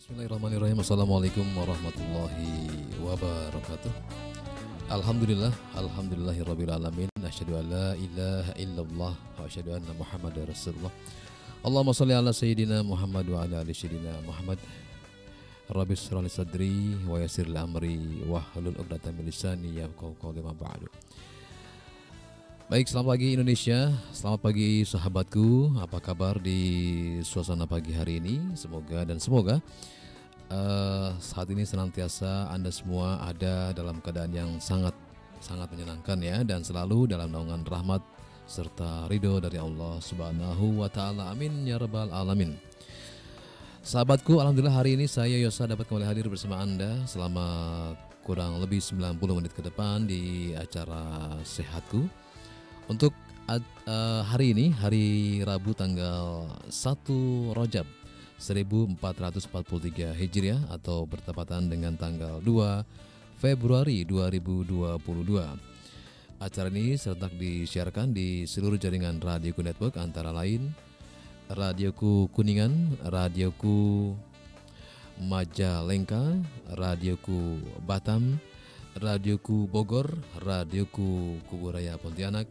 Bismillahirrahmanirrahim. Assalamualaikum warahmatullahi wabarakatuh. Alhamdulillahirrabbilalamin. Asyhadu an la ilaha illallah wa asyhadu anna muhammadar rasulullah. Allahumma salli ala sayyidina Muhammad wa ala ali sayyidina Muhammad. Rabbi shrah li sadri wa yassir li amri wahlul 'uqdatam min lisani yafqahu qawli ma ba'du. Baik, selamat pagi Indonesia. Selamat pagi sahabatku. Apa kabar di suasana pagi hari ini? Semoga saat ini senantiasa Anda semua ada dalam keadaan yang sangat menyenangkan ya, dan selalu dalam naungan rahmat serta ridho dari Allah Subhanahu wa ta'ala. Amin ya rabbal alamin. Sahabatku, alhamdulillah hari ini saya Yosa dapat kembali hadir bersama Anda selama kurang lebih 90 menit ke depan di acara Sehatku. Untuk hari ini, hari Rabu tanggal 1 Rajab 1443 Hijriah atau bertepatan dengan tanggal 2 Februari 2022. Acara ini serentak disiarkan di seluruh jaringan Radioku Network, antara lain Radioku Kuningan, Radioku Majalengka, Radioku Batam, Radioku Bogor, Radioku Kubu Raya Pontianak,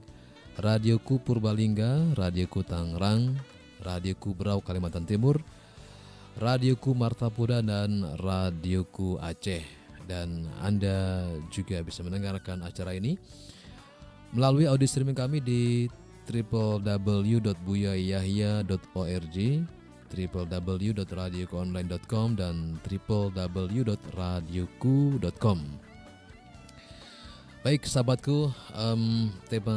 Radioku Purbalingga, Radioku Tangerang, Radioku Berau Kalimantan Timur, Radioku Martapura, dan Radioku Aceh. Dan Anda juga bisa mendengarkan acara ini melalui audio streaming kami di www.buyayahya.org, www.radioquonline.com, dan www.radioqu.com. Baik sahabatku, tema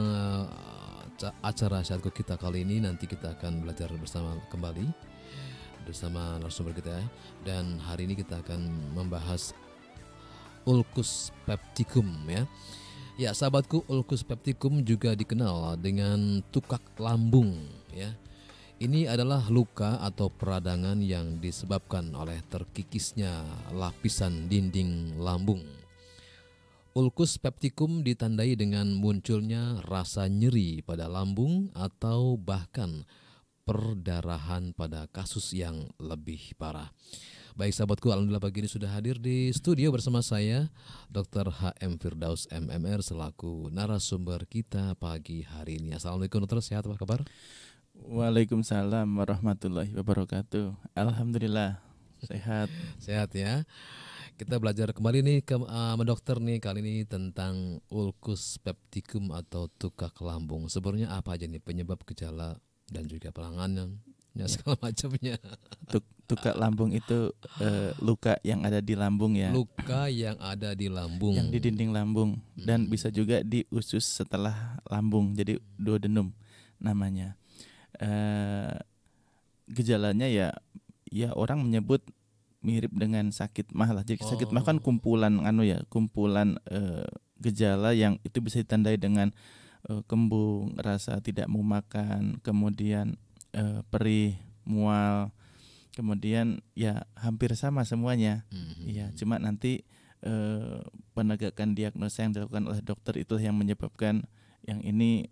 acara Sehatku kita kali ini, nanti kita akan belajar bersama kembali bersama narasumber kita, dan hari ini kita akan membahas Ulkus Peptikum ya. Ya sahabatku, Ulkus Peptikum juga dikenal dengan tukak lambung ya. Ini adalah luka atau peradangan yang disebabkan oleh terkikisnya lapisan dinding lambung. Ulkus Peptikum ditandai dengan munculnya rasa nyeri pada lambung atau bahkan perdarahan pada kasus yang lebih parah. Baik sahabatku, alhamdulillah pagi ini sudah hadir di studio bersama saya Dr. H.M. Firdaus MMR selaku narasumber kita pagi hari ini. Assalamualaikum dokter, sehat apa kabar? Waalaikumsalam warahmatullahi wabarakatuh. Alhamdulillah sehat. Sehat ya. Kita belajar kembali nih sama dokter nih kali ini tentang Ulkus Peptikum atau tukak lambung. Sebenarnya apa aja nih penyebab, gejala, dan juga penanganan segala macamnya. Tukak lambung itu luka yang ada di lambung ya. Luka yang ada di lambung. Yang di dinding lambung, dan bisa juga di usus setelah lambung. Jadi duodenum namanya. Gejalanya ya orang menyebut mirip dengan sakit mah lah. Jadi sakit mah kan kumpulan kumpulan gejala yang itu bisa ditandai dengan kembung, rasa tidak mau makan, kemudian perih, mual, kemudian ya hampir sama semuanya. Ya, cuma nanti penegakan diagnosa yang dilakukan oleh dokter itulah yang menyebabkan yang ini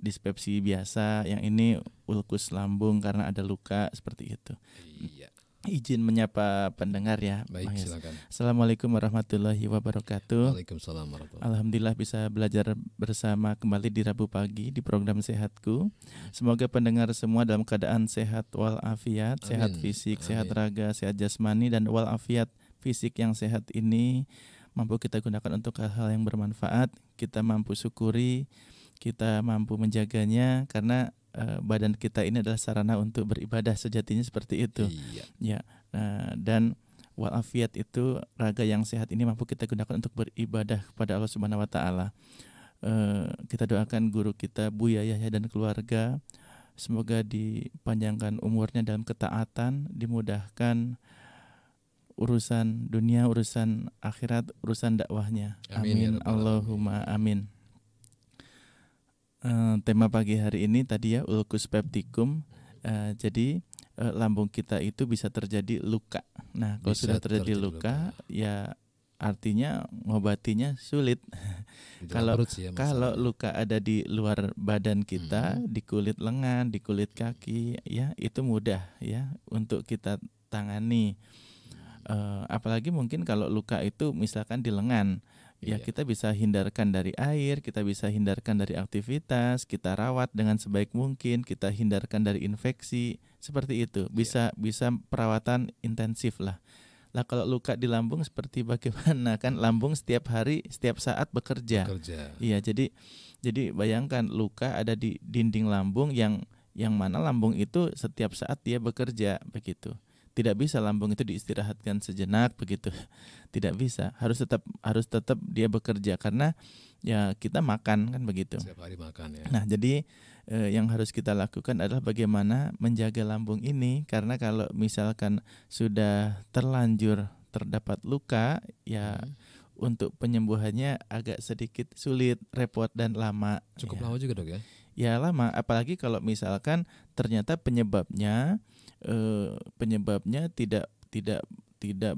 dispepsi biasa, yang ini ulkus lambung karena ada luka seperti itu. Iya. Izin menyapa pendengar ya. Baik, silakan. Assalamualaikum warahmatullahi wabarakatuh. Waalaikumsalam warahmatullahi. Alhamdulillah bisa belajar bersama kembali di Rabu pagi di program Sehatku. Semoga pendengar semua dalam keadaan sehat walafiat, sehat fisik, sehat raga, sehat jasmani, dan walafiat fisik yang sehat ini mampu kita gunakan untuk hal-hal yang bermanfaat. Kita mampu syukuri, kita mampu menjaganya, karena badan kita ini adalah sarana untuk beribadah sejatinya seperti itu. Iya. Ya, dan walafiat itu raga yang sehat ini mampu kita gunakan untuk beribadah kepada Allah Subhanahu wa taala. Kita doakan guru kita Buya Yahya dan keluarga, semoga dipanjangkan umurnya dalam ketaatan, dimudahkan urusan dunia, urusan akhirat, urusan dakwahnya. Amin. Allahumma amin. Tema pagi hari ini tadi ya, ulkus peptikum. Jadi lambung kita itu bisa terjadi luka. Nah, kalau sudah terjadi luka, ya artinya ngobatinya sulit. Kalau luka ada di luar badan kita, di kulit lengan, di kulit kaki, ya itu mudah ya untuk kita tangani. Apalagi mungkin kalau luka itu misalkan di lengan, ya kita bisa hindarkan dari air, kita bisa hindarkan dari aktivitas, kita rawat dengan sebaik mungkin, kita hindarkan dari infeksi, seperti itu. Bisa perawatan intensif lah. Nah, kalau luka di lambung seperti bagaimana? Kan lambung setiap hari, setiap saat bekerja. Iya, jadi bayangkan luka ada di dinding lambung yang mana lambung itu setiap saat dia bekerja begitu. Tidak bisa lambung itu diistirahatkan sejenak begitu. Tidak bisa, harus tetap dia bekerja karena ya kita makan kan begitu. Setiap hari makan ya. Nah, jadi yang harus kita lakukan adalah bagaimana menjaga lambung ini, karena kalau misalkan sudah terlanjur terdapat luka ya untuk penyembuhannya agak sedikit sulit, repot dan lama. Cukup lama juga dok ya? Ya lama, apalagi kalau misalkan ternyata penyebabnya tidak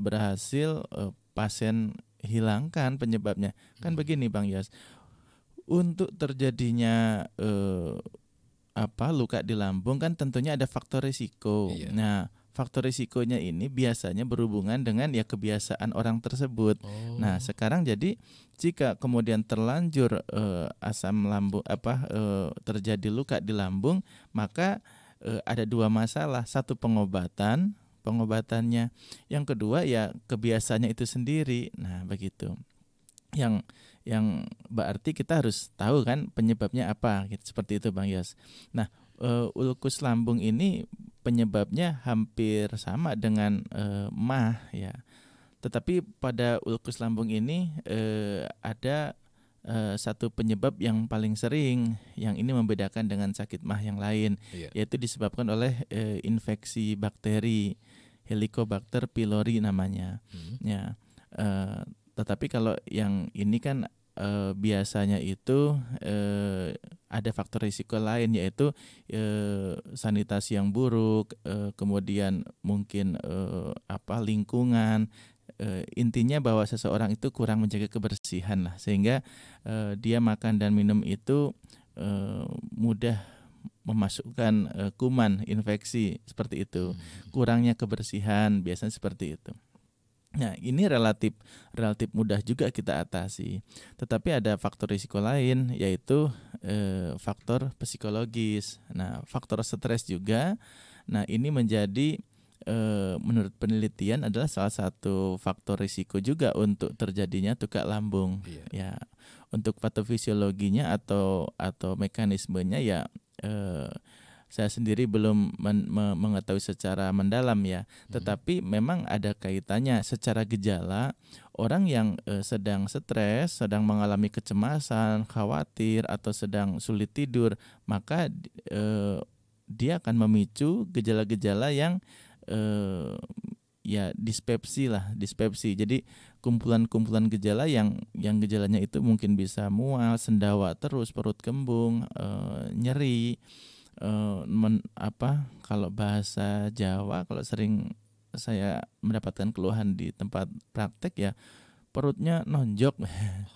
berhasil pasien hilangkan penyebabnya. Kan begini Bang Yos. Untuk terjadinya luka di lambung kan tentunya ada faktor risiko. Iya. Nah, faktor risikonya ini biasanya berhubungan dengan ya kebiasaan orang tersebut. Oh. Nah, sekarang jadi jika kemudian terlanjur asam lambung terjadi luka di lambung, maka ada dua masalah. Satu, pengobatannya. Yang kedua ya kebiasaannya itu sendiri. Nah, begitu. Yang berarti kita harus tahu kan penyebabnya apa, gitu. Seperti itu Bang Yos. Nah, ulkus lambung ini penyebabnya hampir sama dengan mah ya. Tetapi pada ulkus lambung ini ada satu penyebab yang paling sering, yang ini membedakan dengan sakit mah yang lain, yaitu disebabkan oleh infeksi bakteri, Helicobacter pylori namanya. Ya. Tetapi kalau yang ini kan biasanya itu ada faktor risiko lain, yaitu sanitasi yang buruk, kemudian mungkin lingkungan. Intinya bahwa seseorang itu kurang menjaga kebersihan lah, sehingga dia makan dan minum itu mudah memasukkan kuman, infeksi, seperti itu. Kurangnya kebersihan biasanya seperti itu. Nah, ini relatif mudah juga kita atasi. Tetapi ada faktor risiko lain, yaitu faktor psikologis. Nah, faktor stres juga. Nah, ini menjadi menurut penelitian adalah salah satu faktor risiko juga untuk terjadinya tukak lambung. Ya, untuk patofisiologinya atau mekanismenya ya saya sendiri belum mengetahui secara mendalam ya, tetapi memang ada kaitannya secara gejala. Orang yang sedang stres, sedang mengalami kecemasan, khawatir atau sedang sulit tidur, maka dia akan memicu gejala-gejala yang dispepsi. Jadi kumpulan-kumpulan gejala yang gejalanya itu mungkin bisa mual, sendawa terus, perut kembung, nyeri. Kalau bahasa Jawa, kalau sering saya mendapatkan keluhan di tempat praktek ya, perutnya nonjok.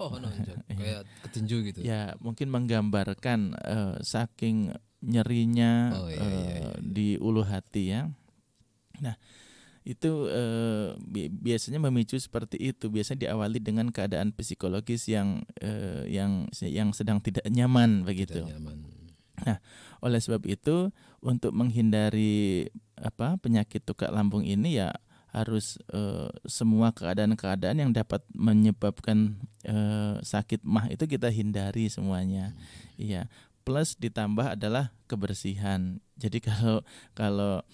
Oh, nonjok. Kayak ketinju gitu. Ya, mungkin menggambarkan saking nyerinya di ulu hati ya. Nah, itu biasanya memicu seperti itu. Biasanya diawali dengan keadaan psikologis yang sedang tidak nyaman begitu. Tidak nyaman. Nah, oleh sebab itu untuk menghindari penyakit tukak lambung ini ya harus semua keadaan-keadaan yang dapat menyebabkan sakit mah itu kita hindari semuanya. Iya. Plus ditambah adalah kebersihan. Jadi kalau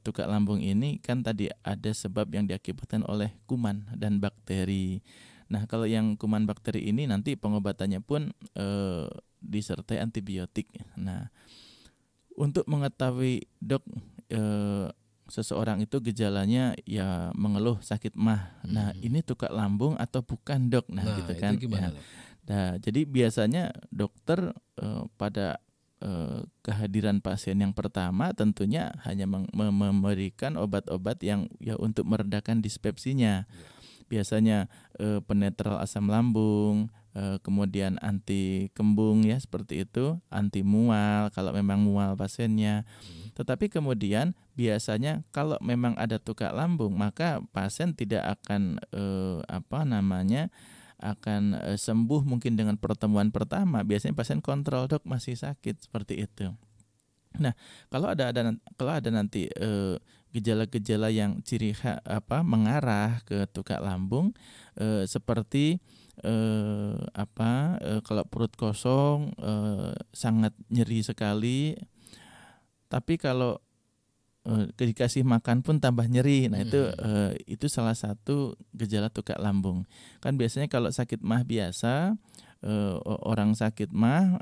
tukak lambung ini kan tadi ada sebab yang diakibatkan oleh kuman dan bakteri. Nah, kalau yang kuman bakteri ini nanti pengobatannya pun disertai antibiotik. Nah, untuk mengetahui dok seseorang itu gejalanya ya mengeluh sakit mah. Nah, ini tukak lambung atau bukan dok? Nah gitu kan. Itu gimana? Ya. Nah, jadi biasanya dokter pada kehadiran pasien yang pertama tentunya hanya memberikan obat-obat yang ya untuk meredakan dispepsinya. biasanya penetral asam lambung, kemudian anti kembung ya seperti itu, anti mual kalau memang mual pasiennya. Tetapi kemudian biasanya kalau memang ada tukak lambung maka pasien tidak akan akan sembuh mungkin dengan pertemuan pertama. Biasanya pasien kontrol, dok masih sakit seperti itu. Nah, kalau ada nanti gejala-gejala yang ciri mengarah ke tukak lambung seperti kalau perut kosong sangat nyeri sekali, tapi kalau dikasih makan pun tambah nyeri. Nah, itu salah satu gejala tukak lambung. Kan biasanya kalau sakit mah biasa, orang sakit mah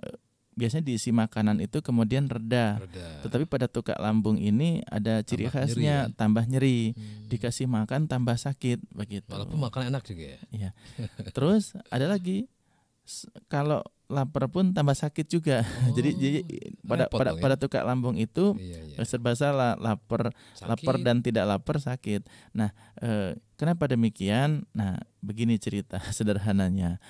biasanya diisi makanan itu kemudian reda. Tetapi pada tukak lambung ini ada ciri khasnya, tambah nyeri. Dikasih makan tambah sakit begitu. Walaupun makan enak juga ya. Iya. Terus ada lagi, kalau lapar pun tambah sakit juga. Oh, jadi pada tukak lambung itu serba salah, lapar sakit, lapar dan tidak lapar sakit. Nah, kenapa demikian? Nah, begini cerita sederhananya.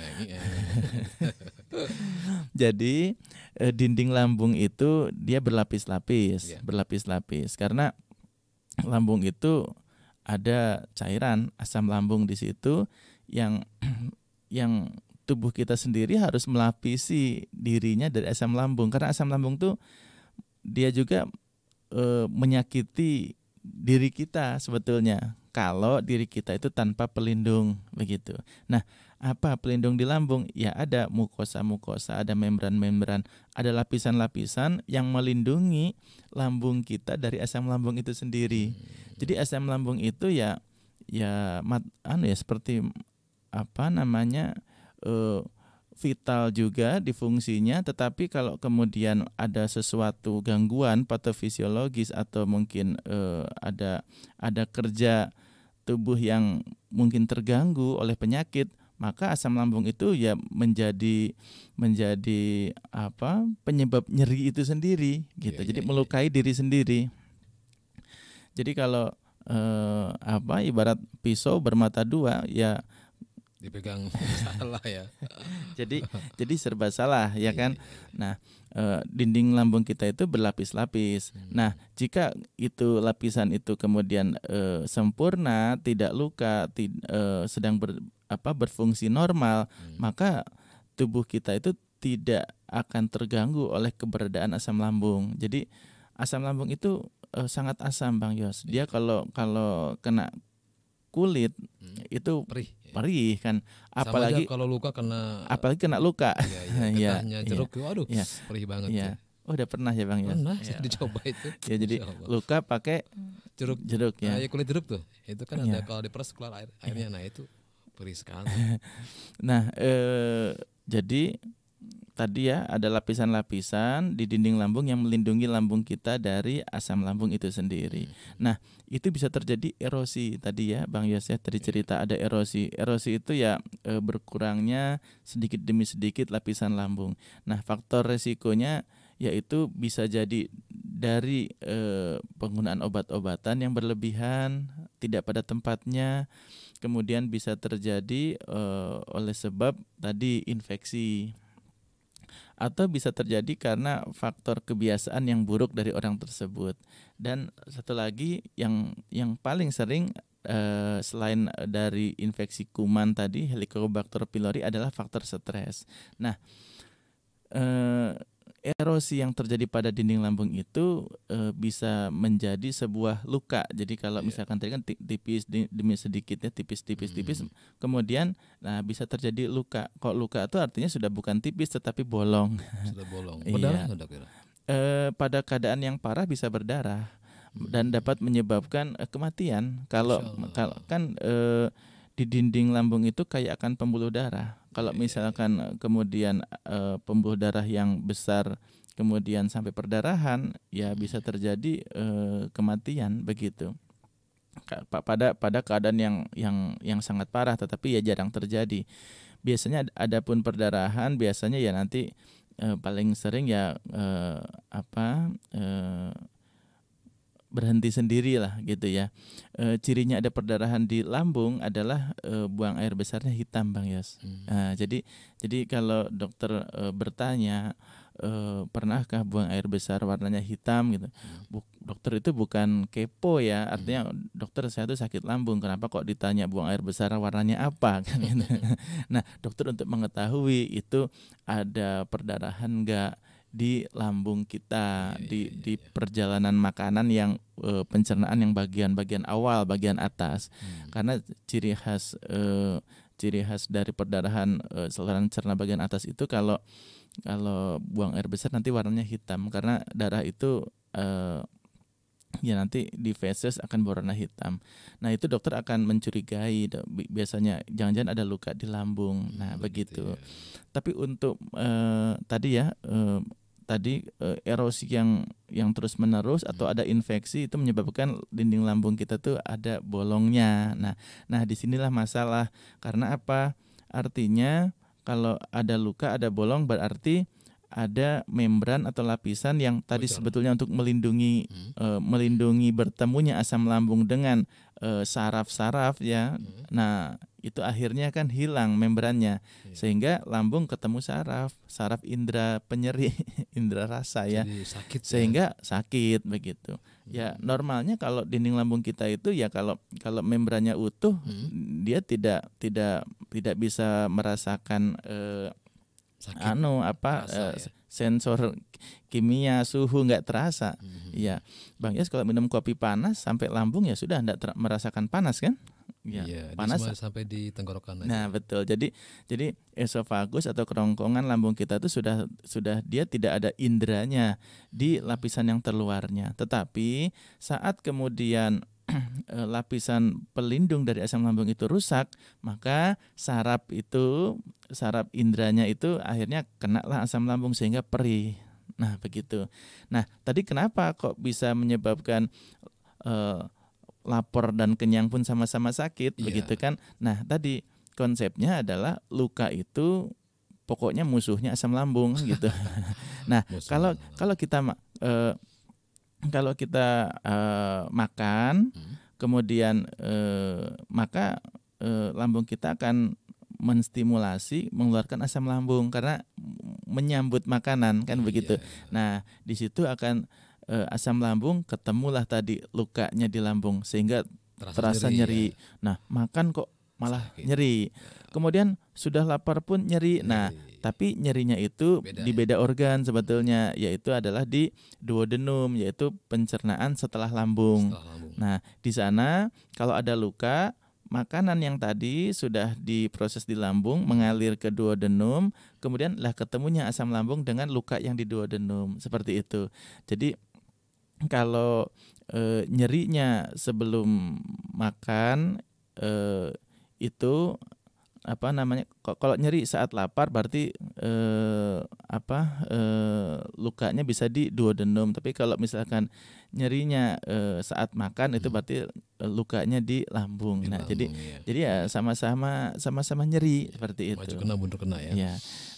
Jadi dinding lambung itu dia berlapis-lapis, berlapis-lapis karena lambung itu ada cairan asam lambung di situ yang tubuh kita sendiri harus melapisi dirinya dari asam lambung, karena asam lambung tuh dia juga menyakiti diri kita sebetulnya kalau diri kita itu tanpa pelindung begitu. Nah, apa pelindung di lambung? Ya ada mukosa-mukosa, ada membran-membran, ada lapisan-lapisan yang melindungi lambung kita dari asam lambung itu sendiri. Jadi asam lambung itu ya seperti vital juga di fungsinya, tetapi kalau kemudian ada sesuatu gangguan patofisiologis atau mungkin ada kerja tubuh yang mungkin terganggu oleh penyakit, maka asam lambung itu ya menjadi penyebab nyeri itu sendiri gitu. Jadi melukai diri sendiri. Jadi kalau ibarat pisau bermata dua ya, dipegang salah ya. jadi serba salah ya kan. Nah, dinding lambung kita itu berlapis-lapis. Nah, jika itu lapisan itu kemudian sempurna, tidak luka, sedang berfungsi normal, maka tubuh kita itu tidak akan terganggu oleh keberadaan asam lambung. Jadi asam lambung itu sangat asam, Bang Yos. Dia kalau kena kulit itu perih kan, apalagi kalau luka kena luka. Iya, jeruk. Waduh, perih banget. Ya. Oh, udah pernah ya, Bang ya? Pernah, saya dicoba itu. Ya, jadi luka pakai jeruk ya. Nah, ya kulit jeruk tuh. Itu kan ada, kalau diperes keluar airnya. Nah, itu perih sekali. Nah, jadi tadi ya ada lapisan-lapisan di dinding lambung yang melindungi lambung kita dari asam lambung itu sendiri. Nah, itu bisa terjadi erosi tadi ya, Bang Yos ya. Tadi cerita ada erosi. Erosi itu ya berkurangnya sedikit demi sedikit lapisan lambung. Nah, faktor resikonya yaitu bisa jadi dari penggunaan obat-obatan yang berlebihan, tidak pada tempatnya. Kemudian bisa terjadi oleh sebab tadi infeksi, atau bisa terjadi karena faktor kebiasaan yang buruk dari orang tersebut. Dan satu lagi yang paling sering selain dari infeksi kuman tadi, Helicobacter pylori, adalah faktor stres. Nah, erosi yang terjadi pada dinding lambung itu bisa menjadi sebuah luka. Jadi kalau misalkan tadi kan tipis demi sedikitnya, tipis. Kemudian bisa terjadi luka. Kok luka itu artinya sudah bukan tipis tetapi bolong. Sudah bolong. Berdarah sudah kira. Pada keadaan yang parah bisa berdarah dan dapat menyebabkan kematian. Kalau kan di dinding lambung itu kayak akan pembuluh darah. Kalau misalkan kemudian pembuluh darah yang besar kemudian sampai perdarahan, ya bisa terjadi kematian begitu. Pada keadaan yang sangat parah, tetapi ya jarang terjadi. Biasanya adapun perdarahan biasanya ya nanti paling sering ya berhenti sendirilah gitu ya. Cirinya ada perdarahan di lambung adalah buang air besarnya hitam, Bang Yos. Nah, jadi kalau dokter bertanya pernahkah buang air besar warnanya hitam gitu, dokter itu bukan kepo ya, artinya dokter saya itu sakit lambung, kenapa kok ditanya buang air besar warnanya apa kan gitu. Nah, dokter untuk mengetahui itu ada perdarahan enggak di lambung kita, di perjalanan makanan yang pencernaan yang bagian awal, bagian atas, karena ciri khas dari perdarahan saluran cerna bagian atas itu kalau buang air besar nanti warnanya hitam, karena darah itu ya nanti di feses akan berwarna hitam. Nah, itu dokter akan mencurigai biasanya jangan-jangan ada luka di lambung. Nah, begitu. Ya. Tapi untuk tadi erosi yang terus-menerus atau ada infeksi itu menyebabkan dinding lambung kita tuh ada bolongnya. Nah disinilah masalah. Karena apa? Artinya kalau ada luka, ada bolong, berarti ada membran atau lapisan yang tadi sebetulnya untuk melindungi melindungi bertemunya asam lambung dengan saraf-saraf ya. Nah, itu akhirnya kan hilang membrannya. Sehingga lambung ketemu saraf indera penyeri, indera rasa ya. Jadi sakit, sehingga ya, sakit begitu. Ya, normalnya kalau dinding lambung kita itu ya kalau membrannya utuh, dia tidak bisa merasakan sensor kimia suhu nggak terasa. Ya, Bang Yas, kalau minum kopi panas sampai lambung ya sudah nggak merasakan panas kan? Ya, iya, panas sampai di tenggorokan aja. Nah, betul. Jadi esofagus atau kerongkongan lambung kita itu sudah dia tidak ada inderanya di lapisan yang terluarnya. Tetapi saat kemudian lapisan pelindung dari asam lambung itu rusak, maka saraf indranya itu akhirnya kenalah asam lambung sehingga perih. Nah, begitu. Nah, tadi kenapa kok bisa menyebabkan lapar dan kenyang pun sama-sama sakit, begitu kan? Nah, tadi konsepnya adalah luka itu pokoknya musuhnya asam lambung gitu. Nah, kalau kita makan, kemudian maka lambung kita akan menstimulasi mengeluarkan asam lambung karena menyambut makanan kan begitu. Nah, di situ akan asam lambung ketemulah tadi lukanya di lambung sehingga terasa nyeri. Ya. Nah, makan kok malah sakit, nyeri. Kemudian sudah lapar pun nyeri. Nah, tapi nyerinya itu beda organ sebetulnya, yaitu adalah di duodenum, yaitu pencernaan setelah lambung. Nah, di sana kalau ada luka, makanan yang tadi sudah diproses di lambung mengalir ke duodenum, kemudian lah ketemunya asam lambung dengan luka yang di duodenum, seperti itu. Jadi kalau nyerinya sebelum makan itu apa namanya, kalau nyeri saat lapar berarti lukanya bisa di duodenum, tapi kalau misalkan nyerinya saat makan itu berarti lukanya di lambung. Nah, jadi ya sama-sama nyeri seperti itu. Maju kena mundur kena ya. Ya.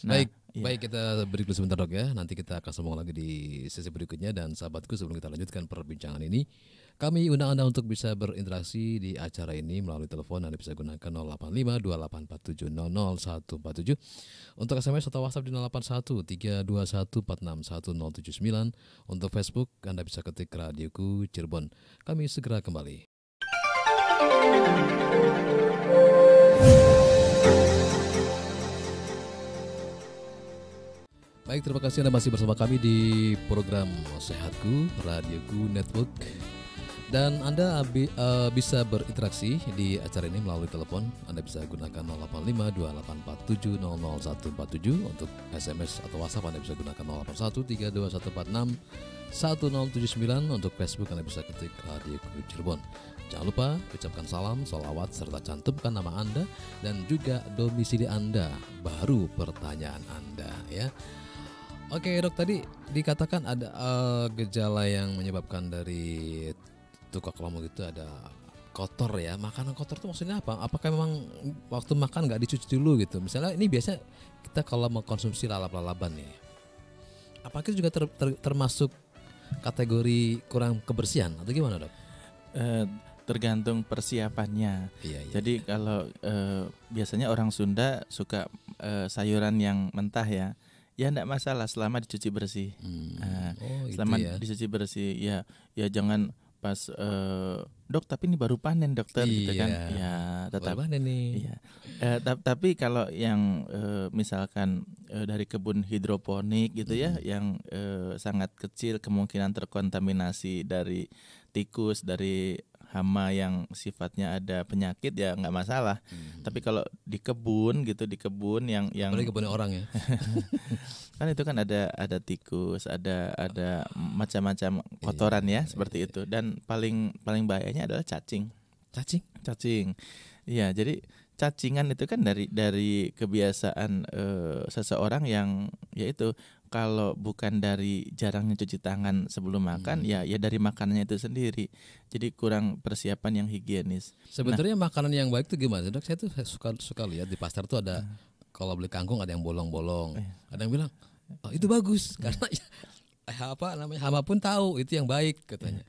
Nah, Baik, kita break dulu sebentar, Dok ya. Nanti kita akan sambung lagi di sesi berikutnya, dan sahabatku, sebelum kita lanjutkan perbincangan ini, kami undang Anda untuk bisa berinteraksi di acara ini melalui telepon. Anda bisa gunakan 085-2847-00147. Untuk SMS atau WhatsApp di 081-321-461-079. Untuk Facebook, Anda bisa ketik Radioku Cirebon. Kami segera kembali. Baik, terima kasih Anda masih bersama kami di program SehatQu, Radioku Network. Dan Anda bisa berinteraksi di acara ini melalui telepon. Anda bisa gunakan 085-2847-00147. Untuk SMS atau WhatsApp Anda bisa gunakan 081-32146-1079. Untuk Facebook Anda bisa ketik RadioQu Cirebon. Jangan lupa ucapkan salam, sholawat, serta cantumkan nama Anda dan juga domisili Anda, baru pertanyaan Anda ya. Oke, Dok, tadi dikatakan ada gejala yang menyebabkan dari tukak lambung itu ada kotor ya. Makanan kotor itu maksudnya apa? Apakah memang waktu makan nggak dicuci dulu gitu? Misalnya ini biasa kita kalau mengkonsumsi lalap-lalapan nih. Apakah itu juga termasuk kategori kurang kebersihan atau gimana, Dok? Tergantung persiapannya. Iya. Jadi kalau biasanya orang Sunda suka sayuran yang mentah ya. Ya enggak masalah selama dicuci bersih. Selama gitu ya, dicuci bersih ya. Ya jangan pas dok tapi ini baru panen dokter, iya, gitu kan. Ya tetap panen nih. Iya. Tapi kalau yang misalkan dari kebun hidroponik gitu ya, yang sangat kecil kemungkinan terkontaminasi dari tikus, dari hama yang sifatnya ada penyakit ya nggak masalah. Tapi kalau di kebun gitu, di kebun yang apalagi kebun orang ya, kan itu kan ada tikus, ada macam-macam kotoran ya seperti itu. Dan paling bahayanya adalah cacing. Iya, jadi cacingan itu kan dari kebiasaan seseorang yang yaitu kalau bukan dari jarangnya cuci tangan sebelum makan, ya dari makanannya itu sendiri. Jadi kurang persiapan yang higienis. Sebenarnya makanan yang baik itu gimana, Dok? Saya tuh suka lihat di pasar tuh ada, kalau beli kangkung ada yang bolong-bolong. Ada yang bilang, oh, itu bagus karena hama pun tahu itu yang baik katanya.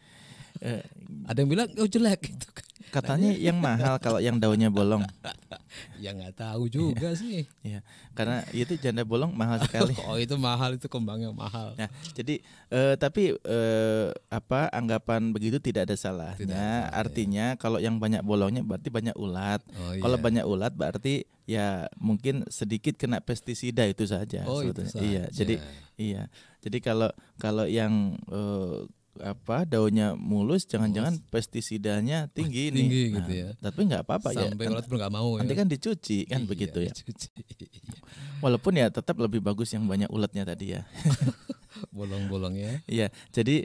Ada yang bilang, oh jelek gitu. Katanya yang mahal kalau yang daunnya bolong. Ya nggak tahu juga sih. Ya, karena itu janda bolong mahal sekali. Oh itu mahal, itu kembangnya mahal. Nah, jadi tapi anggapan begitu tidak ada salahnya. Artinya kalau yang banyak bolongnya berarti banyak ulat. Oh, kalau banyak ulat berarti ya mungkin sedikit kena pestisida itu saja. Oh sebetulnya. Itu saja. Jadi kalau yang daunnya mulus. Pestisidanya tinggi nih. Gitu ya. Tapi nggak apa-apa ya. Sampai ulat pun nggak mau. Nanti kan dicuci kan begitu ya. Dicuci. Walaupun ya tetap lebih bagus yang banyak ulatnya tadi ya. Bolong-bolong ya. Iya. Jadi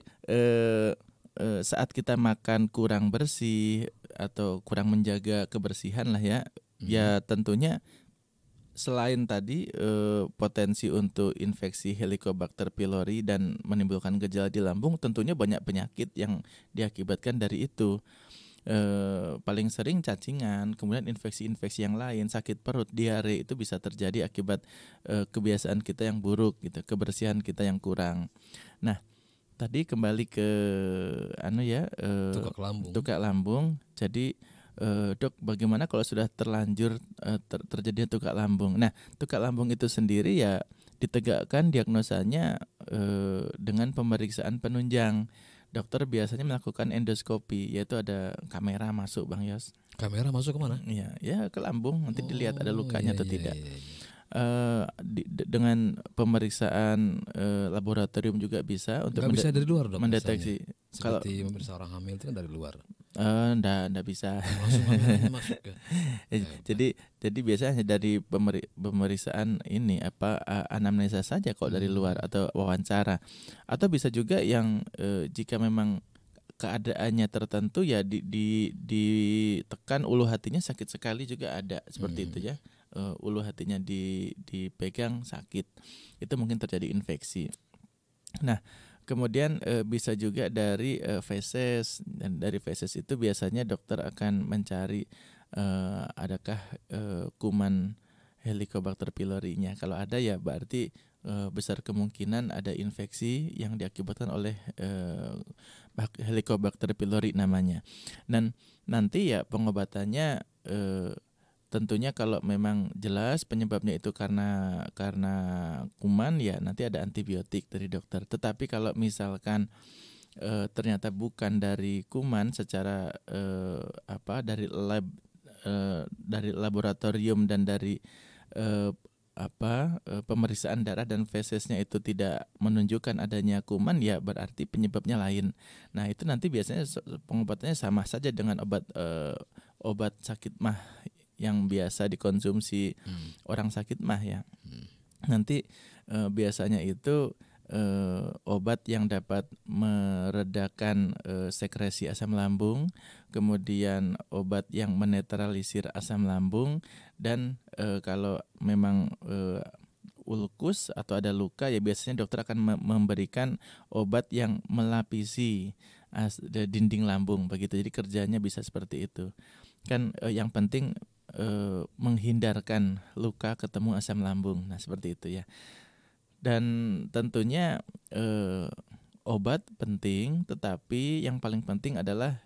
saat kita makan kurang bersih atau kurang menjaga kebersihan lah ya. Ya tentunya selain tadi potensi untuk infeksi Helicobacter pylori dan menimbulkan gejala di lambung, tentunya banyak penyakit yang diakibatkan dari itu. Paling sering cacingan, kemudian infeksi-infeksi yang lain, sakit perut, diare itu bisa terjadi akibat kebiasaan kita yang buruk gitu, kebersihan kita yang kurang. Nah, tadi kembali ke tukak lambung. Jadi Dok, bagaimana kalau sudah terlanjur terjadinya tukak lambung? Nah, tukak lambung itu sendiri ya ditegakkan diagnosanya dengan pemeriksaan penunjang. Dokter biasanya melakukan endoskopi, yaitu ada kamera masuk, Bang Yos. Kamera masuk ke mana? Iya, ya ke lambung, nanti dilihat ada lukanya atau tidak. Iya. Dengan pemeriksaan laboratorium juga bisa untuk bisa dari luar, Dok, mendeteksi. Kalau memeriksa orang hamil itu kan dari luar. Enggak bisa. Langsung masuk ke. Jadi biasanya dari pemeriksaan ini anamnesa saja kok dari luar atau wawancara. Atau bisa juga yang jika memang keadaannya tertentu ya ditekan ulu hatinya sakit sekali juga ada seperti itu ya. Ulu hatinya dipegang sakit, itu mungkin terjadi infeksi. Nah, kemudian bisa juga dari feses, dan dari feses itu biasanya dokter akan mencari adakah kuman Helicobacter pylori-nya. Kalau ada ya berarti besar kemungkinan ada infeksi yang diakibatkan oleh Helicobacter pylori namanya. Dan nanti ya pengobatannya tentunya kalau memang jelas penyebabnya itu karena kuman ya nanti ada antibiotik dari dokter. Tetapi kalau misalkan ternyata bukan dari kuman secara dari laboratorium dan dari pemeriksaan darah dan fesesnya itu tidak menunjukkan adanya kuman, ya berarti penyebabnya lain. Nah, itu nanti biasanya pengobatannya sama saja dengan obat sakit mah yang biasa dikonsumsi orang sakit mah ya. Nanti biasanya itu obat yang dapat meredakan sekresi asam lambung, kemudian obat yang menetralisir asam lambung, dan kalau memang ulkus atau ada luka ya biasanya dokter akan memberikan obat yang melapisi dinding lambung begitu. Jadi kerjanya bisa seperti itu. Kan yang penting menghindarkan luka ketemu asam lambung, nah seperti itu ya. Dan tentunya obat penting, tetapi yang paling penting adalah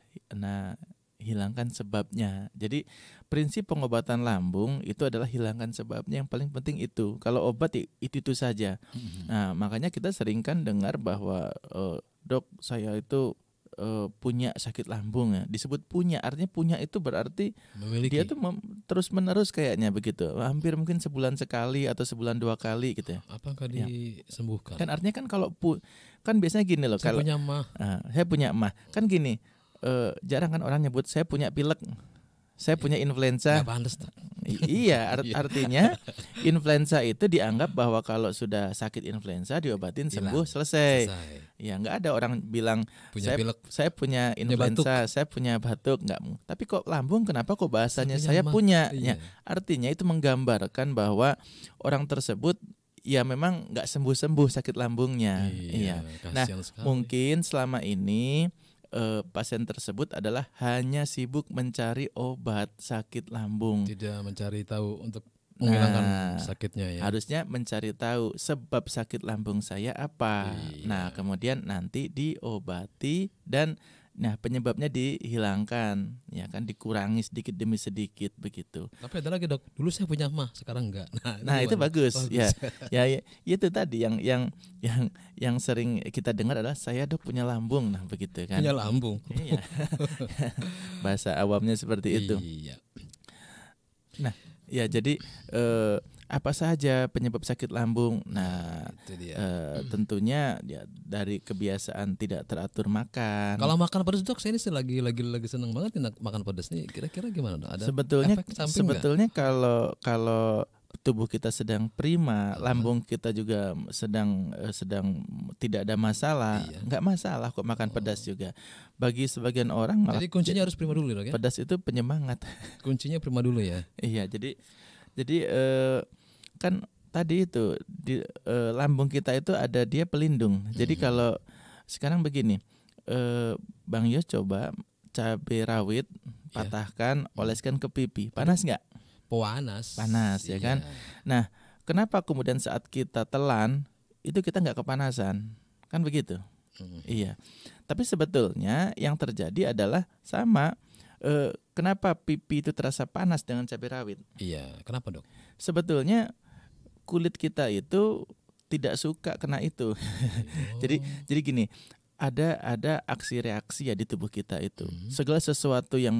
hilangkan sebabnya. Jadi prinsip pengobatan lambung itu adalah hilangkan sebabnya, yang paling penting itu. Kalau obat itu saja. Nah, makanya kita sering kan dengar bahwa dok, saya itu punya sakit lambung ya. Disebut punya, artinya punya itu berarti memiliki. Dia tuh terus-menerus kayaknya begitu. Hampir mungkin sebulan sekali atau sebulan dua kali gitu ya. Apakah disembuhkan? Kan artinya kan kalau kan biasanya gini loh, saya kalau punya emah. Saya punya emah. Kan gini, jarang kan orang nyebut saya punya pilek, saya punya influenza. Iya, artinya influenza itu dianggap bahwa kalau sudah sakit influenza diobatin, sembuh, selesai. Ya, nggak ada orang bilang punya pilek, saya punya influenza, saya punya batuk, nggak. Tapi kok lambung, kenapa kok bahasanya saya punya? Iya. Artinya itu menggambarkan bahwa orang tersebut ya memang nggak sembuh-sembuh sakit lambungnya. Iya. Nah, mungkin selama ini pasien tersebut adalah hanya sibuk mencari obat sakit lambung, tidak mencari tahu untuk menghilangkan sakitnya ya. Harusnya mencari tahu sebab sakit lambung saya apa. Nah, kemudian nanti diobati dan penyebabnya dihilangkan, ya kan, dikurangi sedikit demi sedikit begitu. Tapi ada lagi, dok, dulu saya punya mah, sekarang enggak. Nah itu bagus. Ya, itu tadi yang sering kita dengar adalah saya dok punya lambung, nah begitu kan. Punya lambung. Iya. Bahasa awamnya seperti itu. Iya. Nah, ya jadi apa saja penyebab sakit lambung? Nah, tentunya ya, dari kebiasaan tidak teratur makan. Kalau makan pedas, dok, saya ini lagi senang banget makan pedas nih. Kira-kira gimana, dok? Ada sebetulnya kalau tubuh kita sedang prima, lambung kita juga sedang tidak ada masalah, nggak masalah kok makan pedas juga. Bagi sebagian orang malah. Jadi kuncinya harus prima dulu, dok, ya? Pedas itu penyemangat. Kuncinya prima dulu ya. Iya, Jadi kan tadi itu lambung kita itu ada, dia pelindung. Jadi kalau sekarang begini, Bang Yos, coba cabai rawit patahkan, oleskan ke pipi, panas nggak? Panas ya kan. Nah, kenapa kemudian saat kita telan itu kita nggak kepanasan? Kan begitu? Iya. Tapi sebetulnya yang terjadi adalah sama. Kenapa pipi itu terasa panas dengan cabai rawit? Iya, kenapa, dok? Sebetulnya kulit kita itu tidak suka kena itu. Jadi gini, ada aksi reaksi ya di tubuh kita itu. Segala sesuatu yang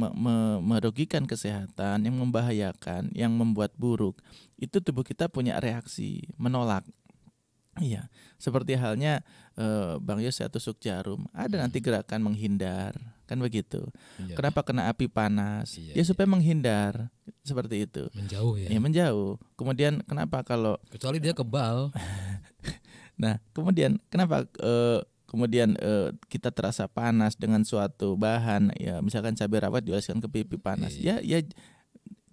merugikan kesehatan, yang membahayakan, yang membuat buruk, itu tubuh kita punya reaksi menolak. Iya, seperti halnya Bang Yos, saya tusuk jarum, ada nanti gerakan menghindar, kan begitu. Kenapa kena api panas? Ya supaya menghindar, seperti itu. Menjauh ya. Iya, menjauh. Kemudian kenapa kalau kecuali dia kebal. Nah, kemudian kenapa kita terasa panas dengan suatu bahan, ya misalkan cabai rawit dioleskan ke pipi panas. Ya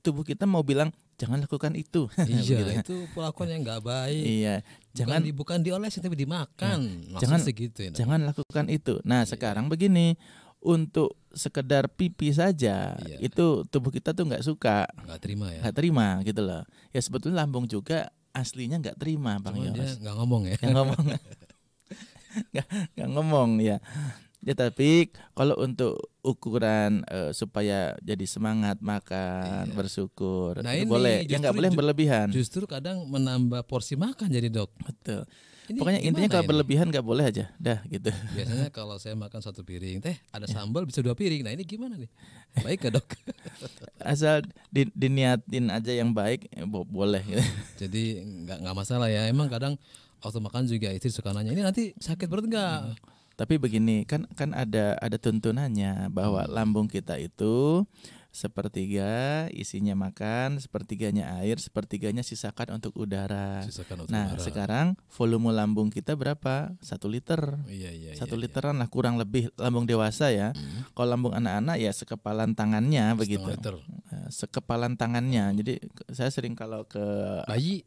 tubuh kita mau bilang jangan lakukan itu. Iya, itu pelakuan yang nggak baik. Iya, jangan, bukan dioles tapi dimakan. Nah, jangan lakukan itu. Nah, sekarang begini, untuk sekedar pipi saja itu tubuh kita tuh nggak suka, nggak terima gitu loh. Ya sebetulnya lambung juga aslinya nggak terima, Bang Yos. Nggak ngomong ya. Nggak ngomong ya. Ya, tapi kalau untuk ukuran supaya jadi semangat makan, bersyukur, boleh. Yang nggak boleh berlebihan. Justru kadang menambah porsi makan jadi, dok. Betul. Pokoknya intinya kalau berlebihan nggak boleh aja, dah gitu. Biasanya kalau saya makan satu piring teh ada sambal bisa dua piring. Nah, ini gimana nih? Baik nggak, dok? Asal diniatin aja yang baik, boleh. Gitu. Jadi nggak masalah ya. Emang kadang waktu makan juga istri suka nanya, ini nanti sakit perut nggak? Tapi begini, kan ada tuntunannya bahwa lambung kita itu 1/3 isinya makan, 1/3 air, 1/3 sisakan untuk udara. Sekarang volume lambung kita berapa? 1 liter. Satu literan lah, kurang lebih lambung dewasa ya. Kalau lambung anak-anak ya sekepalan tangannya begitu. Sekepalan tangannya. Jadi saya sering kalau ke bayi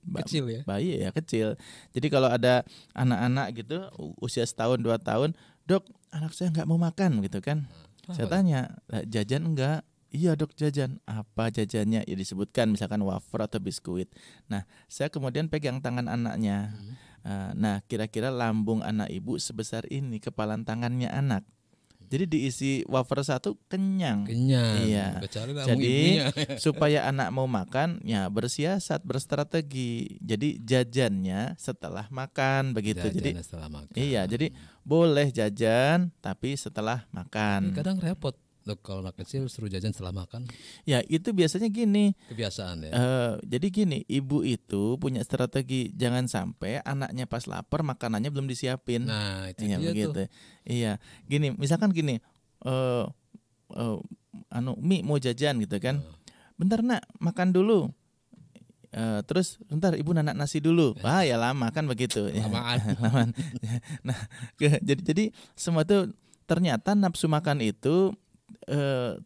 kecil. Jadi kalau ada anak-anak gitu usia setahun 2 tahun, dok, anak saya nggak mau makan gitu kan. Saya tanya, jajan enggak? Iya dok, jajan. Apa jajannya? Ya disebutkan misalkan wafer atau biskuit. Nah, saya kemudian pegang tangan anaknya. Nah, kira-kira lambung anak ibu sebesar ini kepalan tangannya anak. Jadi diisi wafer satu kenyang. Kenyang. Iya. Jadi supaya anak mau makan, ya bersiasat, berstrategi. Jadi jajannya setelah makan begitu. Jajannya jadi setelah makan. Iya. Jadi boleh jajan, tapi setelah makan. Kadang repot. Loh, kalau anak kecil suruh jajan setelah makan? Ya itu biasanya gini. Kebiasaan ya. Jadi gini, ibu itu punya strategi, jangan sampai anaknya pas lapar makanannya belum disiapin. Nah itu ya, dia begitu. Tuh. Iya, gini, misalkan gini, Mi mau jajan gitu kan? Bentar nak, makan dulu. Terus bentar ibu nanak nasi dulu. Wah ya lama kan begitu. Lamaan. Nah, jadi semua tuh ternyata nafsu makan itu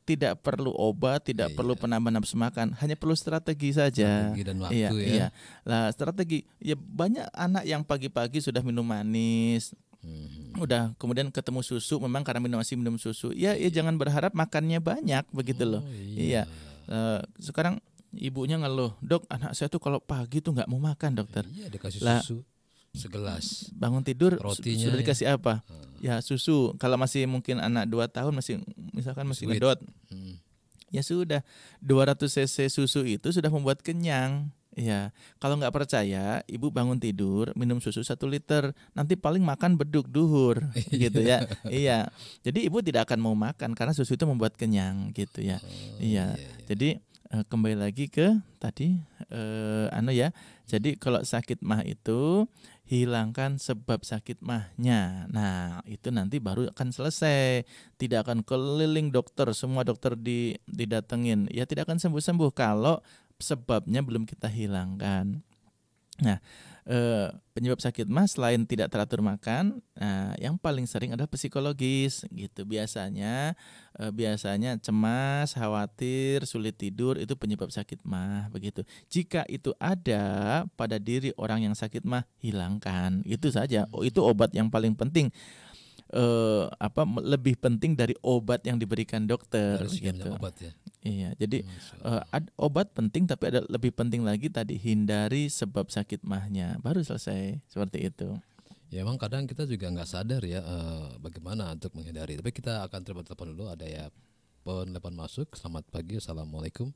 tidak perlu obat, tidak perlu penambah nafsu makan, hanya perlu strategi saja. Strategi dan waktu Lah strategi, ya banyak anak yang pagi-pagi sudah minum manis, udah kemudian ketemu susu, memang karena minum susu. Ya, ya jangan berharap makannya banyak begitu loh. Sekarang ibunya ngeluh, dok, anak saya tuh kalau pagi tuh nggak mau makan dokter. Iya, dikasih susu segelas. Bangun tidur rotinya, sudah dikasih apa? Ya susu. Kalau masih mungkin anak 2 tahun masih misalkan masih ngedot. Ya sudah 200 cc susu itu sudah membuat kenyang. Ya, kalau nggak percaya, ibu bangun tidur minum susu 1 liter, nanti paling makan beduk duhur, gitu ya. Iya. Jadi ibu tidak akan mau makan karena susu itu membuat kenyang, gitu ya. Jadi kembali lagi ke tadi, Jadi kalau sakit mah itu hilangkan sebab sakit mahnya. Nah, itu nanti baru akan selesai. Tidak akan keliling dokter, semua dokter didatengin. Ya tidak akan sembuh-sembuh kalau sebabnya belum kita hilangkan. Nah, penyebab sakit mah selain tidak teratur makan, yang paling sering adalah psikologis gitu. Biasanya cemas, khawatir, sulit tidur itu penyebab sakit mah begitu. Jika itu ada pada diri orang yang sakit mah, hilangkan. Itu saja. Itu obat yang paling penting. Lebih penting dari obat yang diberikan dokter gitu. Obat, ya? Iya, jadi obat penting tapi ada lebih penting lagi tadi, hindari sebab sakit mahnya, baru selesai seperti itu. Ya emang kadang kita juga nggak sadar ya bagaimana untuk menghindari. Tapi kita akan telepon dulu, ada ya penelpon masuk. Selamat pagi, assalamualaikum.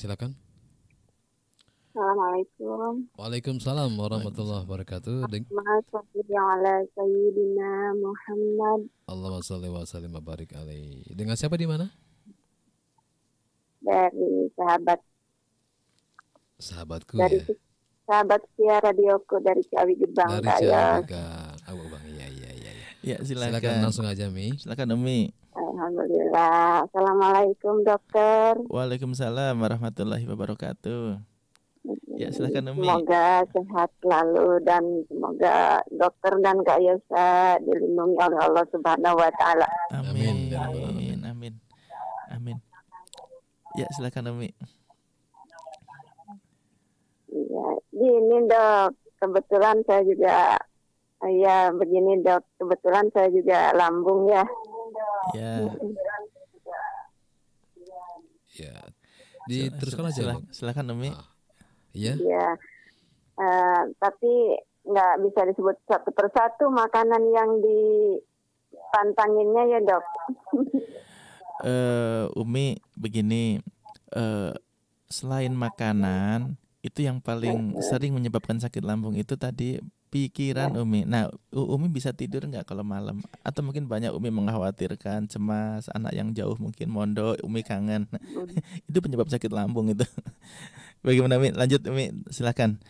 Silakan. Assalamualaikum. Waalaikumsalam warahmatullahi wabarakatuh. Allahumma shalli wa sallim wa barik alaihi. Dengan siapa di mana? Dari sahabat. Sahabatku dari, ya. Sahabat Sia Radioku dari Ciawi Gebang. Dari Ciawi Gebang. Ya, silakan langsung aja Mi. Silakan Umi. Alhamdulillah. Assalamualaikum dokter. Waalaikumsalam warahmatullahi wabarakatuh. Ya, silakan, Umi. Semoga sehat selalu dan semoga dokter dan Kak Yosa dilindungi oleh Allah Subhanahu wa taala. Amin. Amin. Amin. Amin. Ya, silakan, Umi. Iya, gini, Dok. Kebetulan saya juga lambung ya. Iya. Iya. Diteruskan aja, Dok. Silakan, Umi. Tapi nggak bisa disebut satu persatu makanan yang dipantanginnya ya dok. Umi begini, selain makanan itu yang paling sering menyebabkan sakit lambung itu tadi pikiran Umi. Nah, Umi bisa tidur nggak kalau malam? Atau mungkin banyak Umi mengkhawatirkan, cemas, anak yang jauh mungkin mondok, Umi kangen. Itu penyebab sakit lambung itu. Bagaimana Umi? Lanjut Umi, silakan.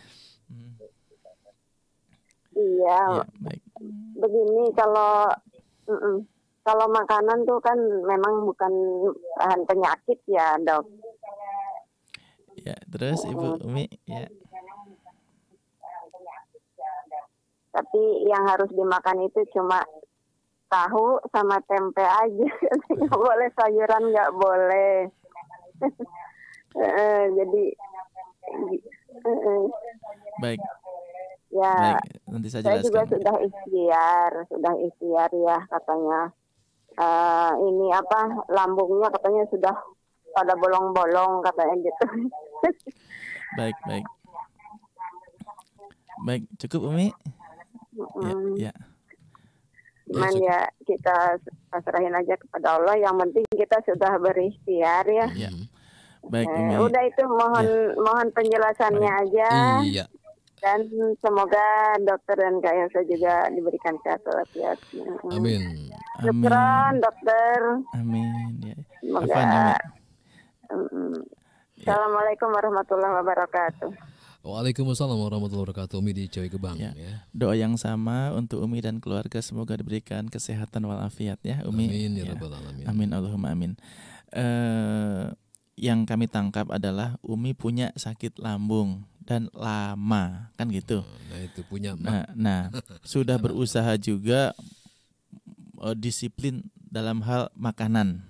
Iya. Ya, baik. Begini, kalau makanan tuh kan memang bukan bahan penyakit ya, Dok. Ya, terus Ibu Umi ya. Tapi yang harus dimakan itu cuma tahu sama tempe aja. Nggak boleh sayuran, nggak boleh. Jadi baik. Ya, baik. Nanti saya juga sudah ikhtiar ya katanya. lambungnya katanya sudah pada bolong-bolong katanya gitu. Baik, cukup Umi. Ya. Cuman ya kita pasrahin aja kepada Allah. Yang penting kita sudah berikhtiar ya. Baik, Umi. Udah itu mohon penjelasannya aja. Iya. Dan semoga dokter dan Kak Elsa juga diberikan kesehatan ya. Amin. Syukran dokter. Amin. Ya. Semoga. Assalamualaikum warahmatullahi wabarakatuh. Waalaikumsalam warahmatullahi wabarakatuh. Umi di Jawa Gebang ya. Doa yang sama untuk Umi dan keluarga, semoga diberikan kesehatan walafiat ya Umi. Amin ya rabbal alamin. Amin Allahumma amin. Yang kami tangkap adalah Umi punya sakit lambung dan lama kan gitu. Nah itu punya. Nah sudah berusaha juga disiplin dalam hal makanan.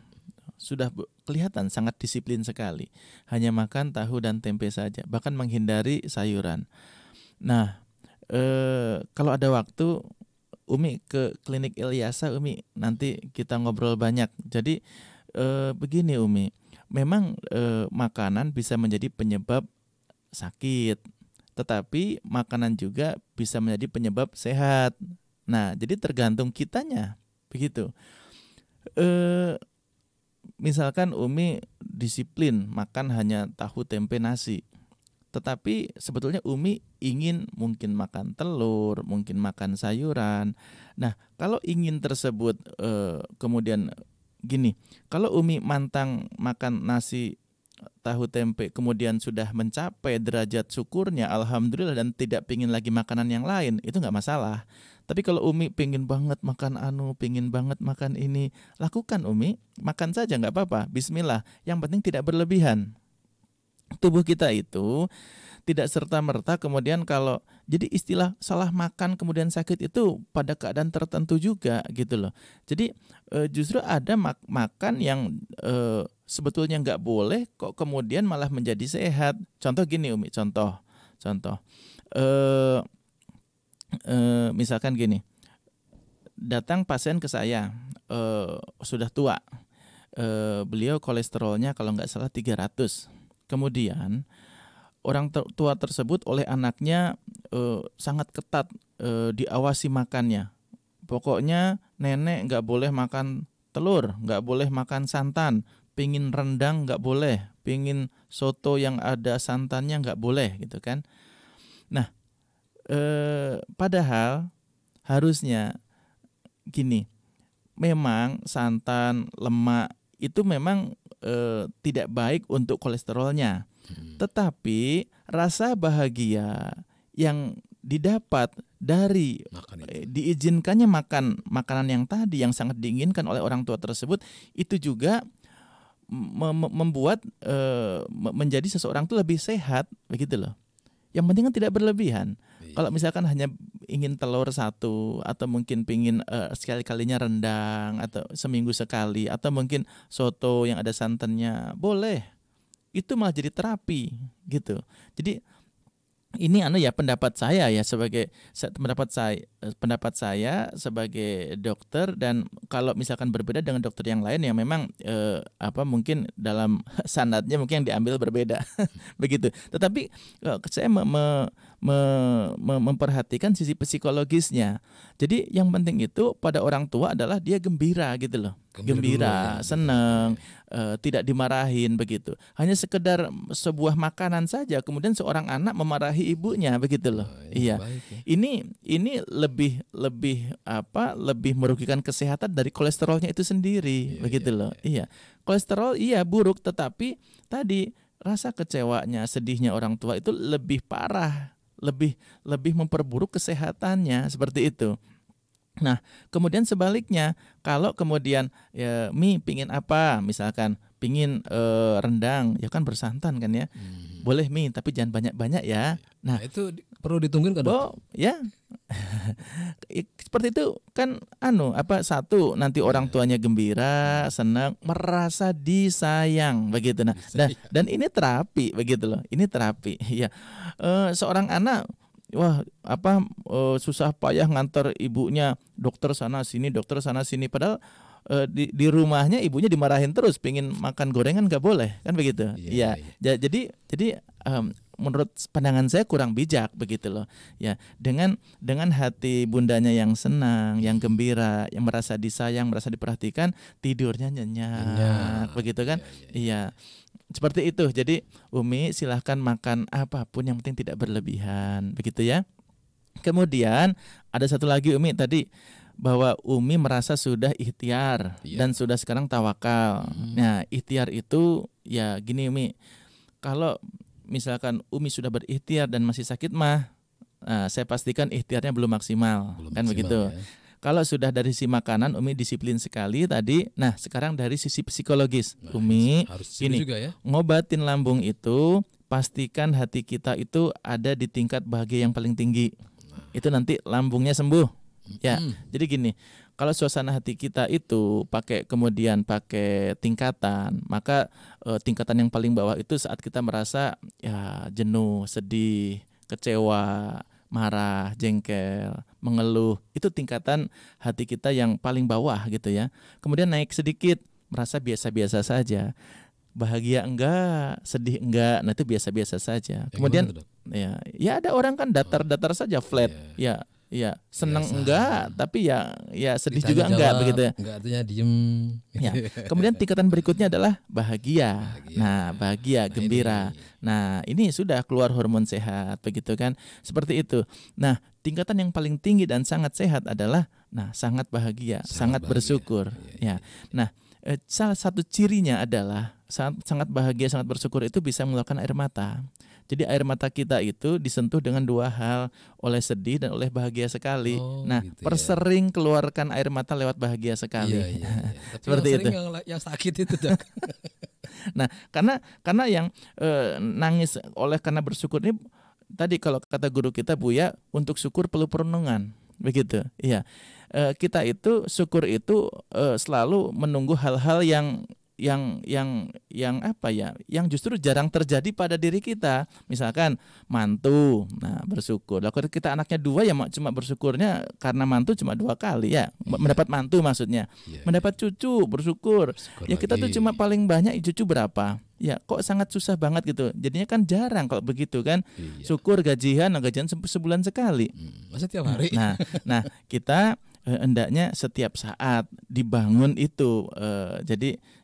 Sudah kelihatan sangat disiplin sekali. Hanya makan tahu dan tempe saja, bahkan menghindari sayuran. Nah, kalau ada waktu Umi ke klinik Ilyasa, Umi, nanti kita ngobrol banyak. Jadi begini Umi, memang makanan bisa menjadi penyebab sakit, tetapi makanan juga bisa menjadi penyebab sehat. Nah, jadi tergantung kitanya, begitu. Misalkan Umi disiplin makan hanya tahu tempe nasi, tetapi sebetulnya Umi ingin mungkin makan telur, mungkin makan sayuran. Nah kalau ingin tersebut kemudian gini, kalau Umi mantang makan nasi tahu tempe kemudian sudah mencapai derajat syukurnya, alhamdulillah, dan tidak pingin lagi makanan yang lain, itu nggak masalah. Tapi kalau Umi pingin banget makan pingin banget makan ini, lakukan Umi, makan saja nggak apa-apa, bismillah, yang penting tidak berlebihan. Tubuh kita itu tidak serta-merta kemudian kalau, jadi istilah salah makan kemudian sakit itu pada keadaan tertentu juga gitu loh. Jadi justru ada makan yang sebetulnya nggak boleh kok kemudian malah menjadi sehat. Contoh gini Umi, contoh. Misalkan gini, datang pasien ke saya, sudah tua, beliau kolesterolnya kalau nggak salah 300. Kemudian orang tua tersebut oleh anaknya sangat ketat diawasi makannya. Pokoknya nenek nggak boleh makan telur, nggak boleh makan santan, pingin rendang nggak boleh, pingin soto yang ada santannya nggak boleh gitu kan. Nah, padahal harusnya gini, memang santan, lemak itu memang tidak baik untuk kolesterolnya. Tetapi rasa bahagia yang didapat dari diizinkannya makan makanan yang tadi yang sangat diinginkan oleh orang tua tersebut, itu juga membuat menjadi seseorang itu lebih sehat begitu loh. Yang penting kan tidak berlebihan. Kalau misalkan hanya ingin telur satu, atau mungkin pingin sekali-kalinya rendang, atau seminggu sekali, atau mungkin soto yang ada santannya, boleh. Itu malah jadi terapi gitu. Jadi ini pendapat saya ya, sebagai pendapat saya sebagai dokter, dan kalau misalkan berbeda dengan dokter yang lain yang memang mungkin dalam sanadnya mungkin yang diambil berbeda begitu. Tetapi saya memperhatikan sisi psikologisnya. Jadi yang penting itu pada orang tua adalah dia gembira gitu loh. Gembira, senang, tidak dimarahin begitu. Hanya sekedar sebuah makanan saja, kemudian seorang anak memarahi ibunya begitu loh. Iya. Baik, ya. Ini lebih merugikan kesehatan dari kolesterolnya itu sendiri begitu loh. Iya. Kolesterol buruk, tetapi tadi rasa kecewanya, sedihnya orang tua itu lebih parah, lebih memperburuk kesehatannya seperti itu. Nah, kemudian sebaliknya, kalau kemudian Mi pingin apa, misalkan pingin rendang, ya kan bersantan kan ya, boleh Mi, tapi jangan banyak-banyak ya. Nah itu perlu ditungguin kan? Oh ya, seperti itu kan. Satu nanti orang tuanya gembira, senang, merasa disayang begitu. Nah, dan ini terapi begitu loh, ini terapi. Ya, seorang anak, susah payah ngantar ibunya dokter sana sini, padahal di rumahnya ibunya dimarahin terus, pingin makan gorengan nggak boleh, kan begitu? Iya. Ya. Jadi menurut pandangan saya kurang bijak begitu loh. Ya, dengan hati bundanya yang senang, yang gembira, yang merasa disayang, merasa diperhatikan, tidurnya nyenyak, begitu kan? Iya. Seperti itu. Jadi Umi silahkan makan apapun yang penting tidak berlebihan, begitu ya. Kemudian ada satu lagi Umi tadi, bahwa Umi merasa sudah ikhtiar dan sudah sekarang tawakal. Nah, ikhtiar itu ya gini Umi, kalau misalkan Umi sudah berikhtiar dan masih sakit mah, saya pastikan ikhtiarnya belum maksimal, kan begitu ya. Kalau sudah dari sisi makanan, Umi disiplin sekali tadi. Nah, sekarang dari sisi psikologis, Umi ini ya, ngobatin lambung itu pastikan hati kita itu ada di tingkat bahagia yang paling tinggi. Itu nanti lambungnya sembuh. Ya, jadi gini, kalau suasana hati kita itu pakai tingkatan, maka tingkatan yang paling bawah itu saat kita merasa ya jenuh, sedih, kecewa, marah, jengkel, mengeluh, itu tingkatan hati kita yang paling bawah gitu ya. Kemudian naik sedikit, merasa biasa-biasa saja, bahagia enggak, sedih enggak, nah itu biasa-biasa saja. Kemudian ya ada orang kan datar-datar saja, flat, ya seneng biasa, enggak, tapi ya sedih juga jawab, enggak begitu ya. Enggak artinya diem. Ya. Kemudian tingkatan berikutnya adalah bahagia. Nah, bahagia, gembira. Nah, ini sudah keluar hormon sehat begitu kan. Seperti itu. Nah, tingkatan yang paling tinggi dan sangat sehat adalah sangat bahagia, sangat bersyukur. Ya. Nah, salah satu cirinya adalah sangat bahagia, sangat bersyukur itu bisa mengeluarkan air mata. Jadi air mata kita itu disentuh dengan dua hal, oleh sedih dan oleh bahagia sekali. Persering keluarkan air mata lewat bahagia sekali. Tapi seperti itu. Yang sakit itu, Dok. Karena yang nangis oleh karena bersyukur ini tadi kalau kata guru kita Buya, untuk syukur perlu perenungan. Begitu, iya. Kita itu syukur itu selalu menunggu hal-hal yang justru jarang terjadi pada diri kita. Misalkan mantu, bersyukur. Lalu kita anaknya dua ya, cuma bersyukurnya karena mantu cuma dua kali ya. Mendapat mantu maksudnya, mendapat cucu bersyukur. Ya kita tuh cuma paling banyak cucu berapa? Ya kok sangat susah banget gitu. Jadinya kan jarang kalau begitu kan. Syukur gajian sebulan sekali. Masa tiap hari? Nah kita hendaknya setiap saat dibangun itu. Jadi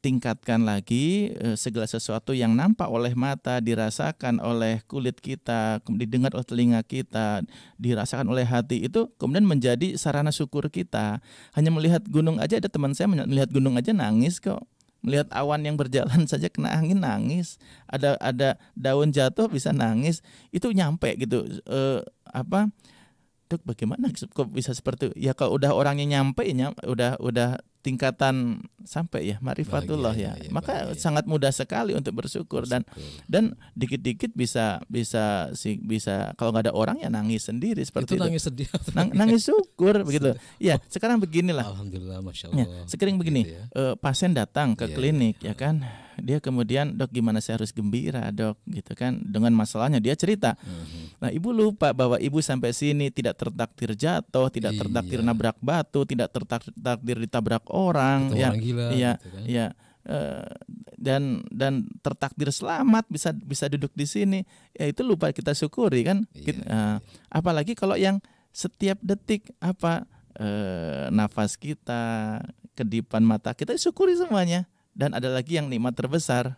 tingkatkan lagi segala sesuatu yang nampak oleh mata, dirasakan oleh kulit kita, kemudian didengar oleh telinga kita, dirasakan oleh hati, itu kemudian menjadi sarana syukur kita. Hanya melihat gunung aja, ada teman saya melihat gunung aja nangis kok. Melihat awan yang berjalan saja kena angin nangis, ada daun jatuh bisa nangis, itu nyampe gitu. Bagaimana kok bisa seperti itu? Ya kalau udah orangnya nyampainya udah tingkatan sampai ya marifatullah ya. Maka bahagia, sangat mudah sekali untuk bersyukur dan dikit-dikit bisa kalau nggak ada orang ya nangis sendiri seperti itu. Nangis sedih. Nangis syukur begitu. Ya, sekarang beginilah. Alhamdulillah, masyaallah. Ya, sekarang begini, gitu ya. Pasien datang ke klinik ya kan. Dia kemudian, "Dok, gimana saya harus gembira, Dok?" gitu kan, dengan masalahnya dia cerita. Nah, ibu lupa bahwa ibu sampai sini tidak tertakdir jatuh, tidak tertakdir nabrak batu, tidak tertakdir ditabrak orang, ya. Orang gila, gitu kan? Ya. Dan tertakdir selamat bisa duduk di sini. Ya itu lupa kita syukuri kan. Apalagi kalau yang setiap detik nafas kita, kedipan mata kita syukuri semuanya. Dan ada lagi yang nikmat terbesar,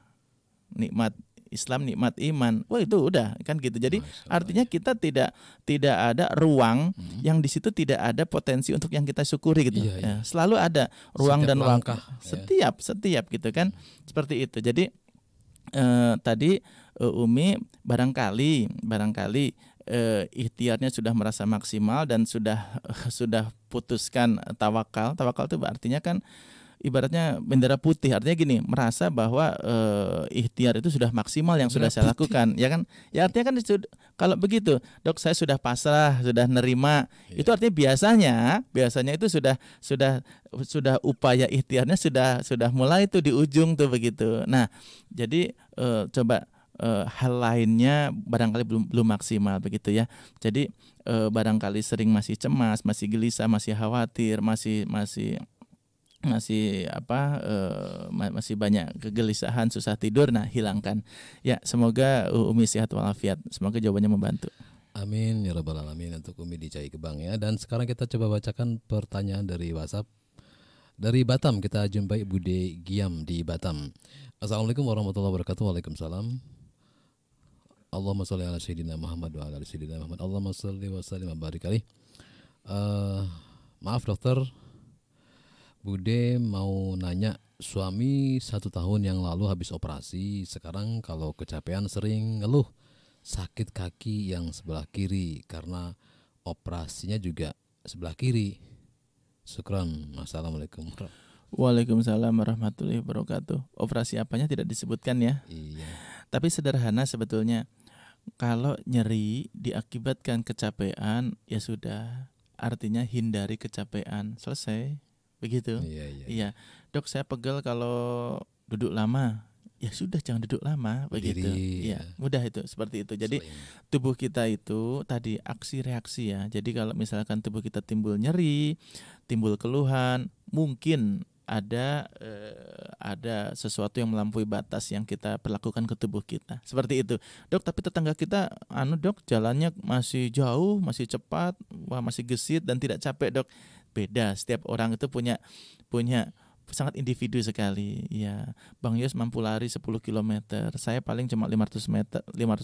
nikmat Islam, nikmat iman. Wah itu udah kan gitu. Jadi artinya kita tidak ada ruang yang di situ tidak ada potensi untuk yang kita syukuri gitu. Ya, selalu ada ruang setiap dan langkah. Setiap gitu kan. Seperti itu. Jadi tadi Umi barangkali. Ikhtiarnya sudah merasa maksimal dan sudah putuskan tawakal. Tawakal itu artinya kan ibaratnya bendera putih, artinya gini, merasa bahwa ikhtiar itu sudah maksimal yang sudah saya lakukan, ya kan? Ya artinya kan kalau begitu, Dok, saya sudah pasrah, sudah nerima. Itu artinya biasanya itu sudah upaya ikhtiarnya sudah mulai itu di ujung tuh begitu. Nah, jadi coba hal lainnya barangkali belum maksimal begitu ya. Jadi barangkali sering masih cemas, masih gelisah, masih khawatir, masih banyak kegelisahan, susah tidur. Nah, hilangkan. Ya, semoga Umi sehat walafiat. Semoga jawabannya membantu. Amin ya rabbal alamin untuk Umi di Cai Gebang ya. Dan sekarang kita coba bacakan pertanyaan dari WhatsApp. Dari Batam kita jumpai Bude Giam di Batam. Assalamualaikum warahmatullahi wabarakatuh. Waalaikumsalam. Allahumma sholli ala sayyidina Muhammad wa ala ali sayyidina Muhammad. Allahumma sholli wa sallim wa barik alaihi. Maaf dokter, Bude mau nanya, suami 1 tahun yang lalu habis operasi, sekarang kalau kecapean sering ngeluh sakit kaki yang sebelah kiri karena operasinya juga sebelah kiri. Syukran. Assalamualaikum. Waalaikumsalam warahmatullahi wabarakatuh. Operasi apanya tidak disebutkan ya? Iya. Tapi sederhana sebetulnya. Kalau nyeri diakibatkan kecapean, ya sudah, artinya hindari kecapean. Selesai. Begitu. Iya. Dok, saya pegel kalau duduk lama. Ya sudah, jangan duduk lama. Begitu. Berdiri, ya, mudah itu, seperti itu. Jadi tubuh kita itu tadi aksi reaksi ya. Jadi kalau misalkan tubuh kita timbul nyeri, timbul keluhan, mungkin ada sesuatu yang melampaui batas yang kita perlakukan ke tubuh kita. Seperti itu. Dok, tapi tetangga kita dok, jalannya masih jauh, masih cepat, wah masih gesit dan tidak capek, Dok. Beda, setiap orang itu punya sangat individu sekali ya. Bang Yos mampu lari 10 km. Saya paling cuma 500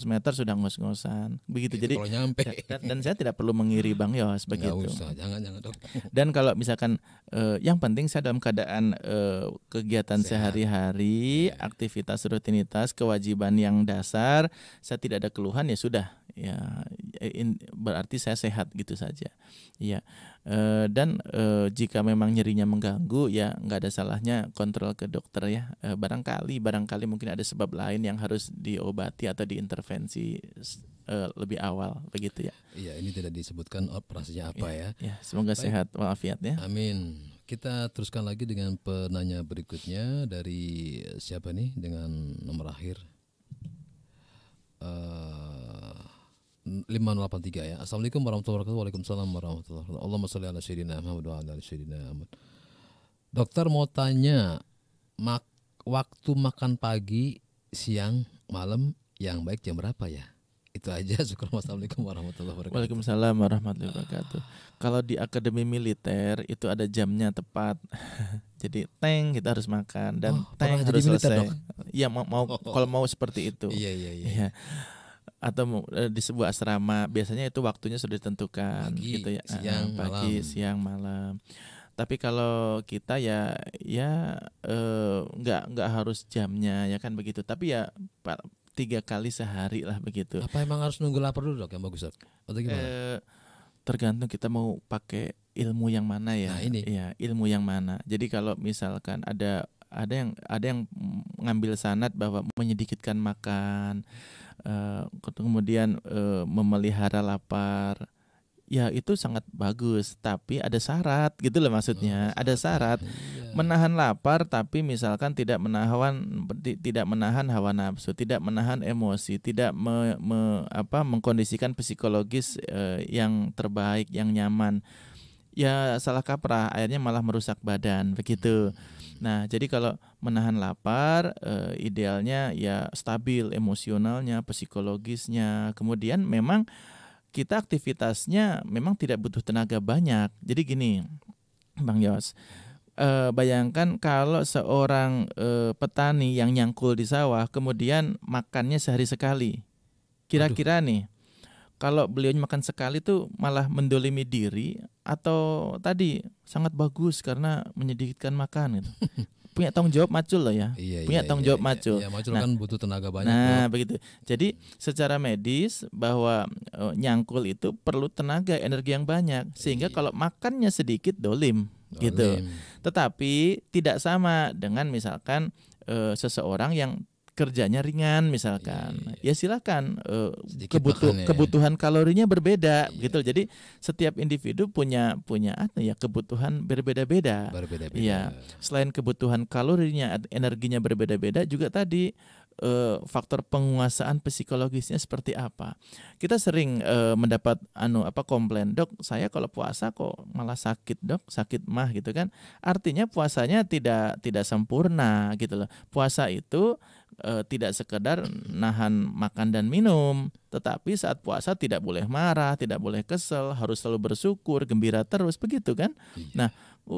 meter sudah ngos-ngosan. Begitu. Jadi kalau nyampe. Dan saya tidak perlu mengiri Bang Yos begitu. Nggak usah, jangan Dok. Dan kalau misalkan yang penting saya dalam keadaan kegiatan sehari-hari, aktivitas rutinitas, kewajiban yang dasar, saya tidak ada keluhan ya sudah. Ya berarti saya sehat gitu saja. Ya. Dan jika memang nyerinya mengganggu ya nggak ada salahnya kontrol ke dokter ya, barangkali mungkin ada sebab lain yang harus diobati atau diintervensi lebih awal begitu ya. Iya, ini tidak disebutkan operasinya apa ya. Ya, semoga sehat walafiat ya. Amin. Kita teruskan lagi dengan penanya berikutnya dari siapa nih dengan nomor akhir 583 ya. Assalamualaikum warahmatullahi wabarakatuh. Waalaikumsalam warahmatullahi wabarakatuh. Allahumma sholli ala sayyidina Muhammad wa ala ali sayyidina Muhammad. Dokter mau tanya, waktu makan pagi, siang, malam yang baik jam berapa ya? Itu aja. Assalamualaikum warahmatullahi wabarakatuh. Waalaikumsalam warahmatullahi wabarakatuh. Kalau di akademi militer itu ada jamnya tepat. Jadi tank kita harus makan dan tank harus selesai. Iya, kalau mau seperti itu. Iya. Atau di sebuah asrama biasanya itu waktunya sudah ditentukan pagi, gitu ya, siang malam. Tapi kalau kita nggak harus jamnya ya kan begitu. Tapi ya 3 kali sehari lah begitu. Apa emang harus nunggu lapar dulu Dok yang bagus Dok? Atau gimana? Tergantung kita mau pakai ilmu yang mana ya. Nah, ini. Ya, ilmu yang mana. Jadi kalau misalkan ada yang ngambil sanad bahwa menyedikitkan makan, kemudian memelihara lapar, ya itu sangat bagus. Tapi ada syarat gitu loh maksudnya. Ada syarat menahan lapar, tapi misalkan tidak menahan hawa nafsu, tidak menahan emosi, tidak mengkondisikan psikologis yang terbaik, yang nyaman. Ya salah kaprah, akhirnya malah merusak badan begitu. Nah, jadi kalau menahan lapar idealnya ya stabil emosionalnya, psikologisnya. Kemudian memang kita aktivitasnya memang tidak butuh tenaga banyak. Jadi gini, Bang Yos, bayangkan kalau seorang petani yang nyangkul di sawah kemudian makannya sehari sekali. Kira-kira nih, kalau beliau makan sekali tuh malah mendolimi diri atau tadi sangat bagus karena menyedikitkan makan gitu. Punya tanggung jawab macul loh ya. Punya tanggung jawab macul. Iya, macul kan butuh tenaga banyak. Nah, begitu. Jadi secara medis bahwa nyangkul itu perlu tenaga, energi yang banyak. Sehingga kalau makannya sedikit dolim. Gitu. Tetapi tidak sama dengan misalkan seseorang yang kerjanya ringan misalkan, ya silakan kebutuhan kalorinya berbeda, gitu. Jadi setiap individu punya kebutuhan berbeda-beda. Ya, selain kebutuhan kalorinya, energinya berbeda-beda juga tadi faktor penguasaan psikologisnya seperti apa. Kita sering mendapat komplain, "Dok, saya kalau puasa kok malah sakit, Dok, sakit mah," gitu kan. Artinya puasanya tidak sempurna gitu loh. Puasa itu tidak sekedar nahan makan dan minum, tetapi saat puasa tidak boleh marah, tidak boleh kesel, harus selalu bersyukur, gembira terus, begitu kan? Iya. Nah,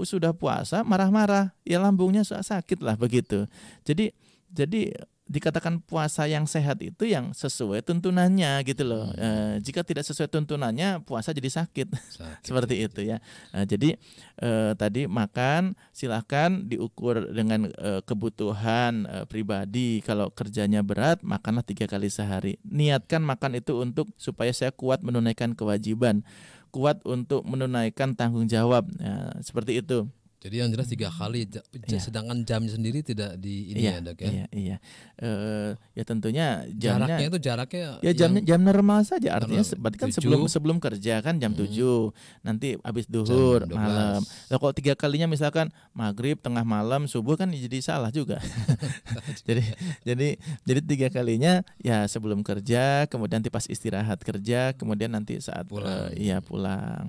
sudah puasa marah-marah, ya lambungnya sakit lah begitu. Jadi dikatakan puasa yang sehat itu yang sesuai tuntunannya gitu loh. Jika tidak sesuai tuntunannya, puasa jadi sakit. Seperti itu ya. Jadi tadi makan silahkan diukur dengan kebutuhan pribadi. Kalau kerjanya berat, makanlah 3 kali sehari. Niatkan makan itu untuk supaya saya kuat menunaikan kewajiban, kuat untuk menunaikan tanggung jawab, ya, seperti itu. Jadi yang jelas 3 kali, sedangkan jamnya sendiri tidak di ini ya, Dok ya. Iya. Ya tentunya jamnya, jaraknya itu ya jam normal saja, artinya berarti kan 7, sebelum kerja kan jam 7, nanti habis duhur malam. Nah, kalau 3 kalinya misalkan maghrib, tengah malam, subuh kan jadi salah juga. jadi 3 kalinya ya sebelum kerja, kemudian nanti pas istirahat kerja, kemudian nanti saat pulang. Pulang.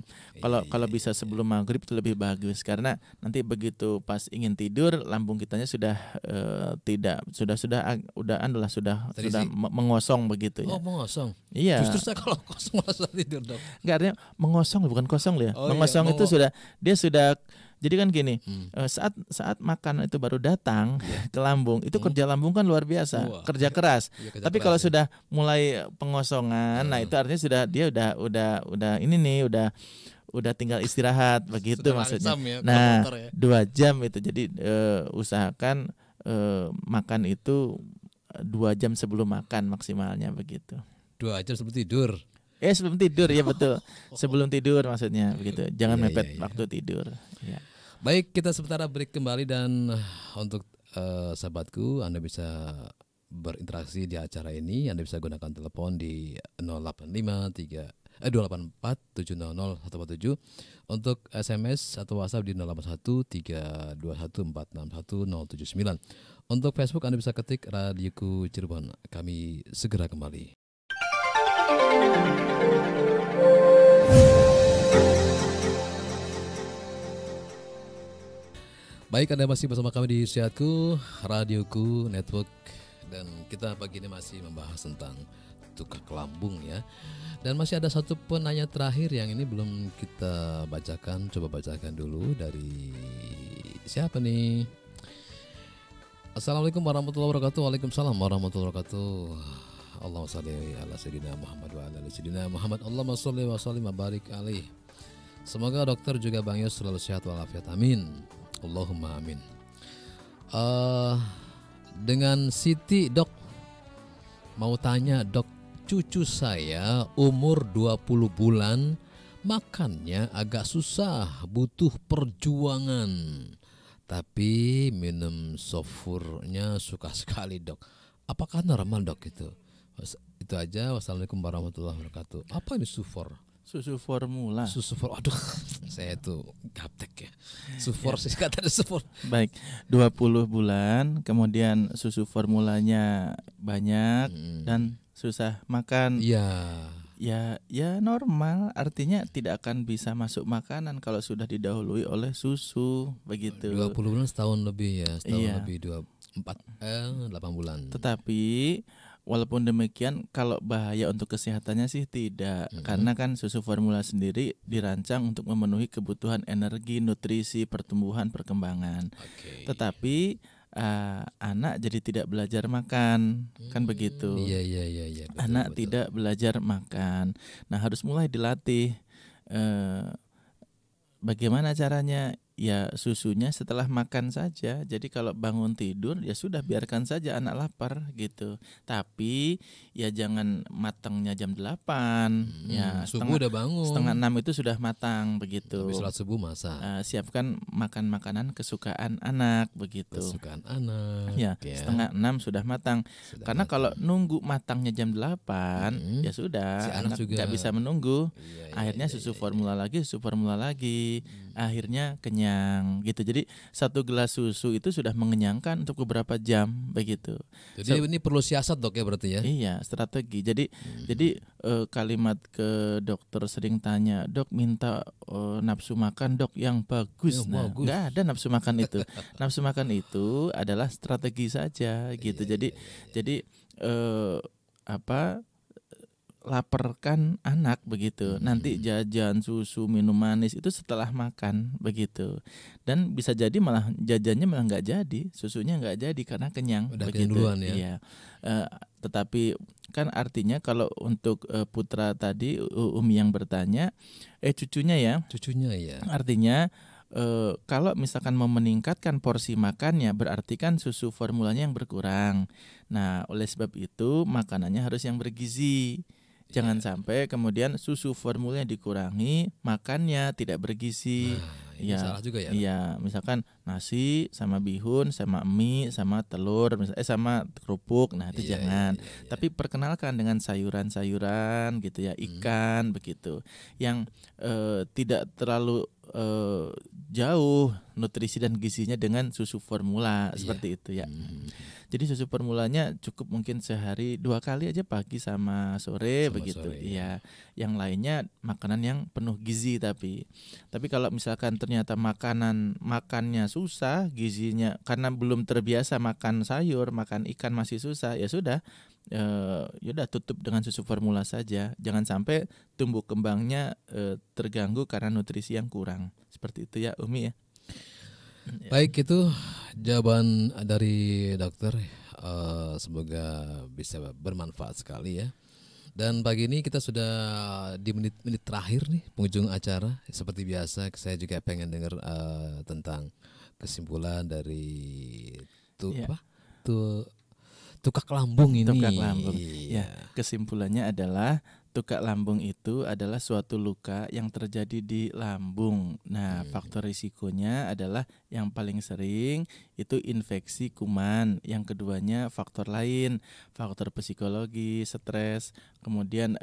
Kalau bisa sebelum maghrib itu lebih bagus, karena nanti begitu pas ingin tidur, lambung kitanya sudah sudah mengosong begitu ya. Oh, mengosong. Iya. Justru saya kalau kosong malah tidur, Dok. Enggak, artinya mengosong bukan kosong ya. Oh, mengosong iya. Itu sudah. Jadi kan gini, saat makan itu baru datang ke lambung, itu kerja lambung kan luar biasa, kerja keras. Tapi kalau sudah mulai pengosongan, nah itu artinya sudah dia udah tinggal istirahat begitu sudah maksudnya. Ya, nah, 2 jam itu. Jadi usahakan makan itu 2 jam sebelum makan maksimalnya begitu. 2 jam sebelum tidur. Sebelum tidur ya betul. Sebelum tidur maksudnya begitu. Jangan mepet waktu tidur. Ya. Baik, kita sementara break kembali, dan untuk sahabatku, Anda bisa berinteraksi di acara ini. Anda bisa gunakan telepon di 284-700-147, untuk SMS atau WhatsApp di 081-321-461-079. Untuk Facebook Anda bisa ketik RadioQu Cirebon. Kami segera kembali. Baik, Anda masih bersama kami di SehatQu, RadioQu Network, dan kita pagi ini masih membahas tentang tukak lambung ya. Dan masih ada satu penanya terakhir yang ini belum kita bacakan. Coba bacakan dulu dari siapa nih? Assalamualaikum warahmatullahi wabarakatuh. Waalaikumsalam warahmatullahi wabarakatuh. Allahumma shalli ala sayyidina Muhammad wa ala ali sayyidina Muhammad. Allahumma shalli wa sallim wa barik alaih. Semoga dokter juga Bang Yos selalu sehat walafiat. Amin. Allahumma amin. Dengan Siti, Dok, mau tanya, Dok, cucu saya umur 20 bulan, makannya agak susah, butuh perjuangan. Tapi minum sofurnya suka sekali, Dok. Apakah normal, Dok, itu? Itu aja. Wassalamualaikum warahmatullahi wabarakatuh. Apa ini sufor? Susu formula. Susu formula. Aduh, saya tuh gaptek ya. Sufor sih katanya sufor. Baik, 20 bulan, kemudian susu formulanya banyak dan susah makan. Iya. Ya normal, artinya tidak akan bisa masuk makanan kalau sudah didahului oleh susu begitu. 20 bulan, setahun lebih ya, lebih 8 bulan. Tetapi walaupun demikian, kalau bahaya untuk kesehatannya sih tidak, karena kan susu formula sendiri dirancang untuk memenuhi kebutuhan energi, nutrisi, pertumbuhan, perkembangan. Tetapi anak jadi tidak belajar makan, kan begitu. Iya, betul, anak betul. Tidak belajar makan. Nah, harus mulai dilatih. Bagaimana caranya? Ya susunya setelah makan saja. Jadi kalau bangun tidur ya sudah, biarkan saja anak lapar gitu. Tapi ya jangan matangnya jam 8. Ya subuh udah bangun. Setengah 6 itu sudah matang begitu. Habis sholat subuh masak. Siapkan makan makanan kesukaan anak begitu. Kesukaan anak. Ya, setengah 6 sudah matang. Karena kalau nunggu matangnya jam 8 ya sudah, si anak juga nggak bisa menunggu. Akhirnya susu formula lagi, susu formula lagi. akhirnya kenyang gitu. Jadi satu gelas susu itu sudah mengenyangkan untuk beberapa jam begitu. Jadi ini perlu siasat dok ya berarti ya? Iya, strategi. Jadi kalimat ke dokter sering tanya, dok minta nafsu makan dok yang bagus. Ya, nah, nggak ada nafsu makan itu. Nafsu makan itu adalah strategi saja gitu. Iya, jadi laperkan anak begitu, nanti jajan susu minum manis itu setelah makan begitu, dan bisa jadi malah jajannya malah nggak jadi, susunya nggak jadi karena kenyang. Udah begitu duluan, ya? Iya. Tetapi kan artinya kalau untuk putra tadi Umi yang bertanya, cucunya ya? Cucunya ya. Artinya kalau misalkan mau meningkatkan porsi makannya, berarti kan susu formulanya yang berkurang. Nah, oleh sebab itu makanannya harus yang bergizi. Jangan sampai kemudian susu formulanya dikurangi, makannya tidak bergizi. Ya, salah juga ya. Iya, misalkan nasi sama bihun sama mie sama telur sama kerupuk. Nah, itu jangan. Tapi perkenalkan dengan sayuran-sayuran gitu ya, ikan begitu. Yang tidak terlalu jauh nutrisi dan gizinya dengan susu formula seperti itu ya. Jadi susu formulanya cukup mungkin sehari 2 kali aja, pagi sama sore begitu. Iya. Yang lainnya makanan yang penuh gizi tapi kalau misalkan ternyata makannya susah, gizinya karena belum terbiasa makan sayur, makan ikan masih susah, ya sudah. Yaudah tutup dengan susu formula saja. Jangan sampai tumbuh kembangnya terganggu karena nutrisi yang kurang. Seperti itu ya Umi ya. Baik, itu jawaban dari dokter. Semoga bisa bermanfaat sekali ya. Dan pagi ini kita sudah di menit-menit terakhir nih, penghujung acara. Seperti biasa saya juga pengen dengar tentang kesimpulan dari Tukak lambung ini. Tukak lambung. Ya, kesimpulannya adalah tukak lambung itu adalah suatu luka yang terjadi di lambung. Nah, faktor risikonya adalah yang paling sering itu infeksi kuman. Yang keduanya faktor lain, faktor psikologi, stres, kemudian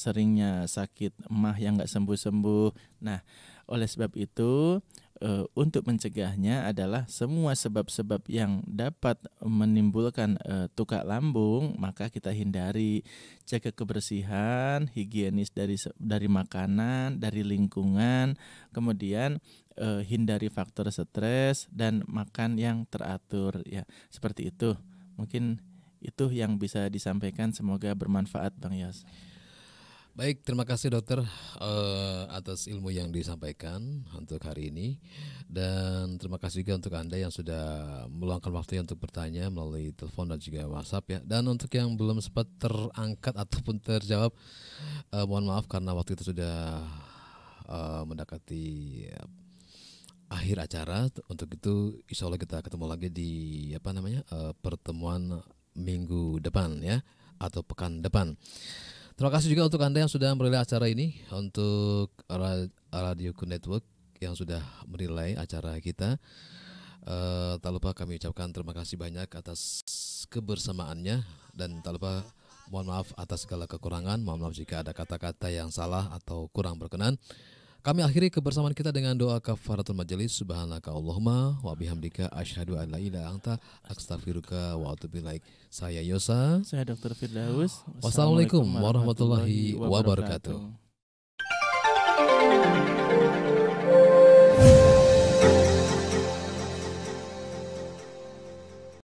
seringnya sakit emah yang nggak sembuh-sembuh. Nah, oleh sebab itu untuk mencegahnya adalah semua sebab-sebab yang dapat menimbulkan tukak lambung maka kita hindari. Jaga kebersihan, higienis dari makanan, dari lingkungan, kemudian hindari faktor stres dan makan yang teratur ya. Seperti itu. Mungkin itu yang bisa disampaikan, semoga bermanfaat Bang Yos. Baik, terima kasih dokter atas ilmu yang disampaikan untuk hari ini. Dan terima kasih juga untuk Anda yang sudah meluangkan waktunya untuk bertanya melalui telepon dan juga WhatsApp ya. Dan untuk yang belum sempat terangkat ataupun terjawab, mohon maaf karena waktu itu sudah mendekati akhir acara. Untuk itu insya Allah kita ketemu lagi di pertemuan minggu depan ya, atau pekan depan. Terima kasih juga untuk Anda yang sudah merelay acara ini, untuk Radioku Network yang sudah merelay acara kita. Tak lupa kami ucapkan terima kasih banyak atas kebersamaannya, dan tak lupa mohon maaf atas segala kekurangan, mohon maaf jika ada kata-kata yang salah atau kurang berkenan. Kami akhiri kebersamaan kita dengan doa kafaratul majelis. Subhanaka Allahumma wa bihamdika asyhadu an la ilaha illa anta astaghfiruka wa atubu ilaik. Saya Yosa. Saya Dr. Firdaus. Wassalamualaikum warahmatullahi wabarakatuh.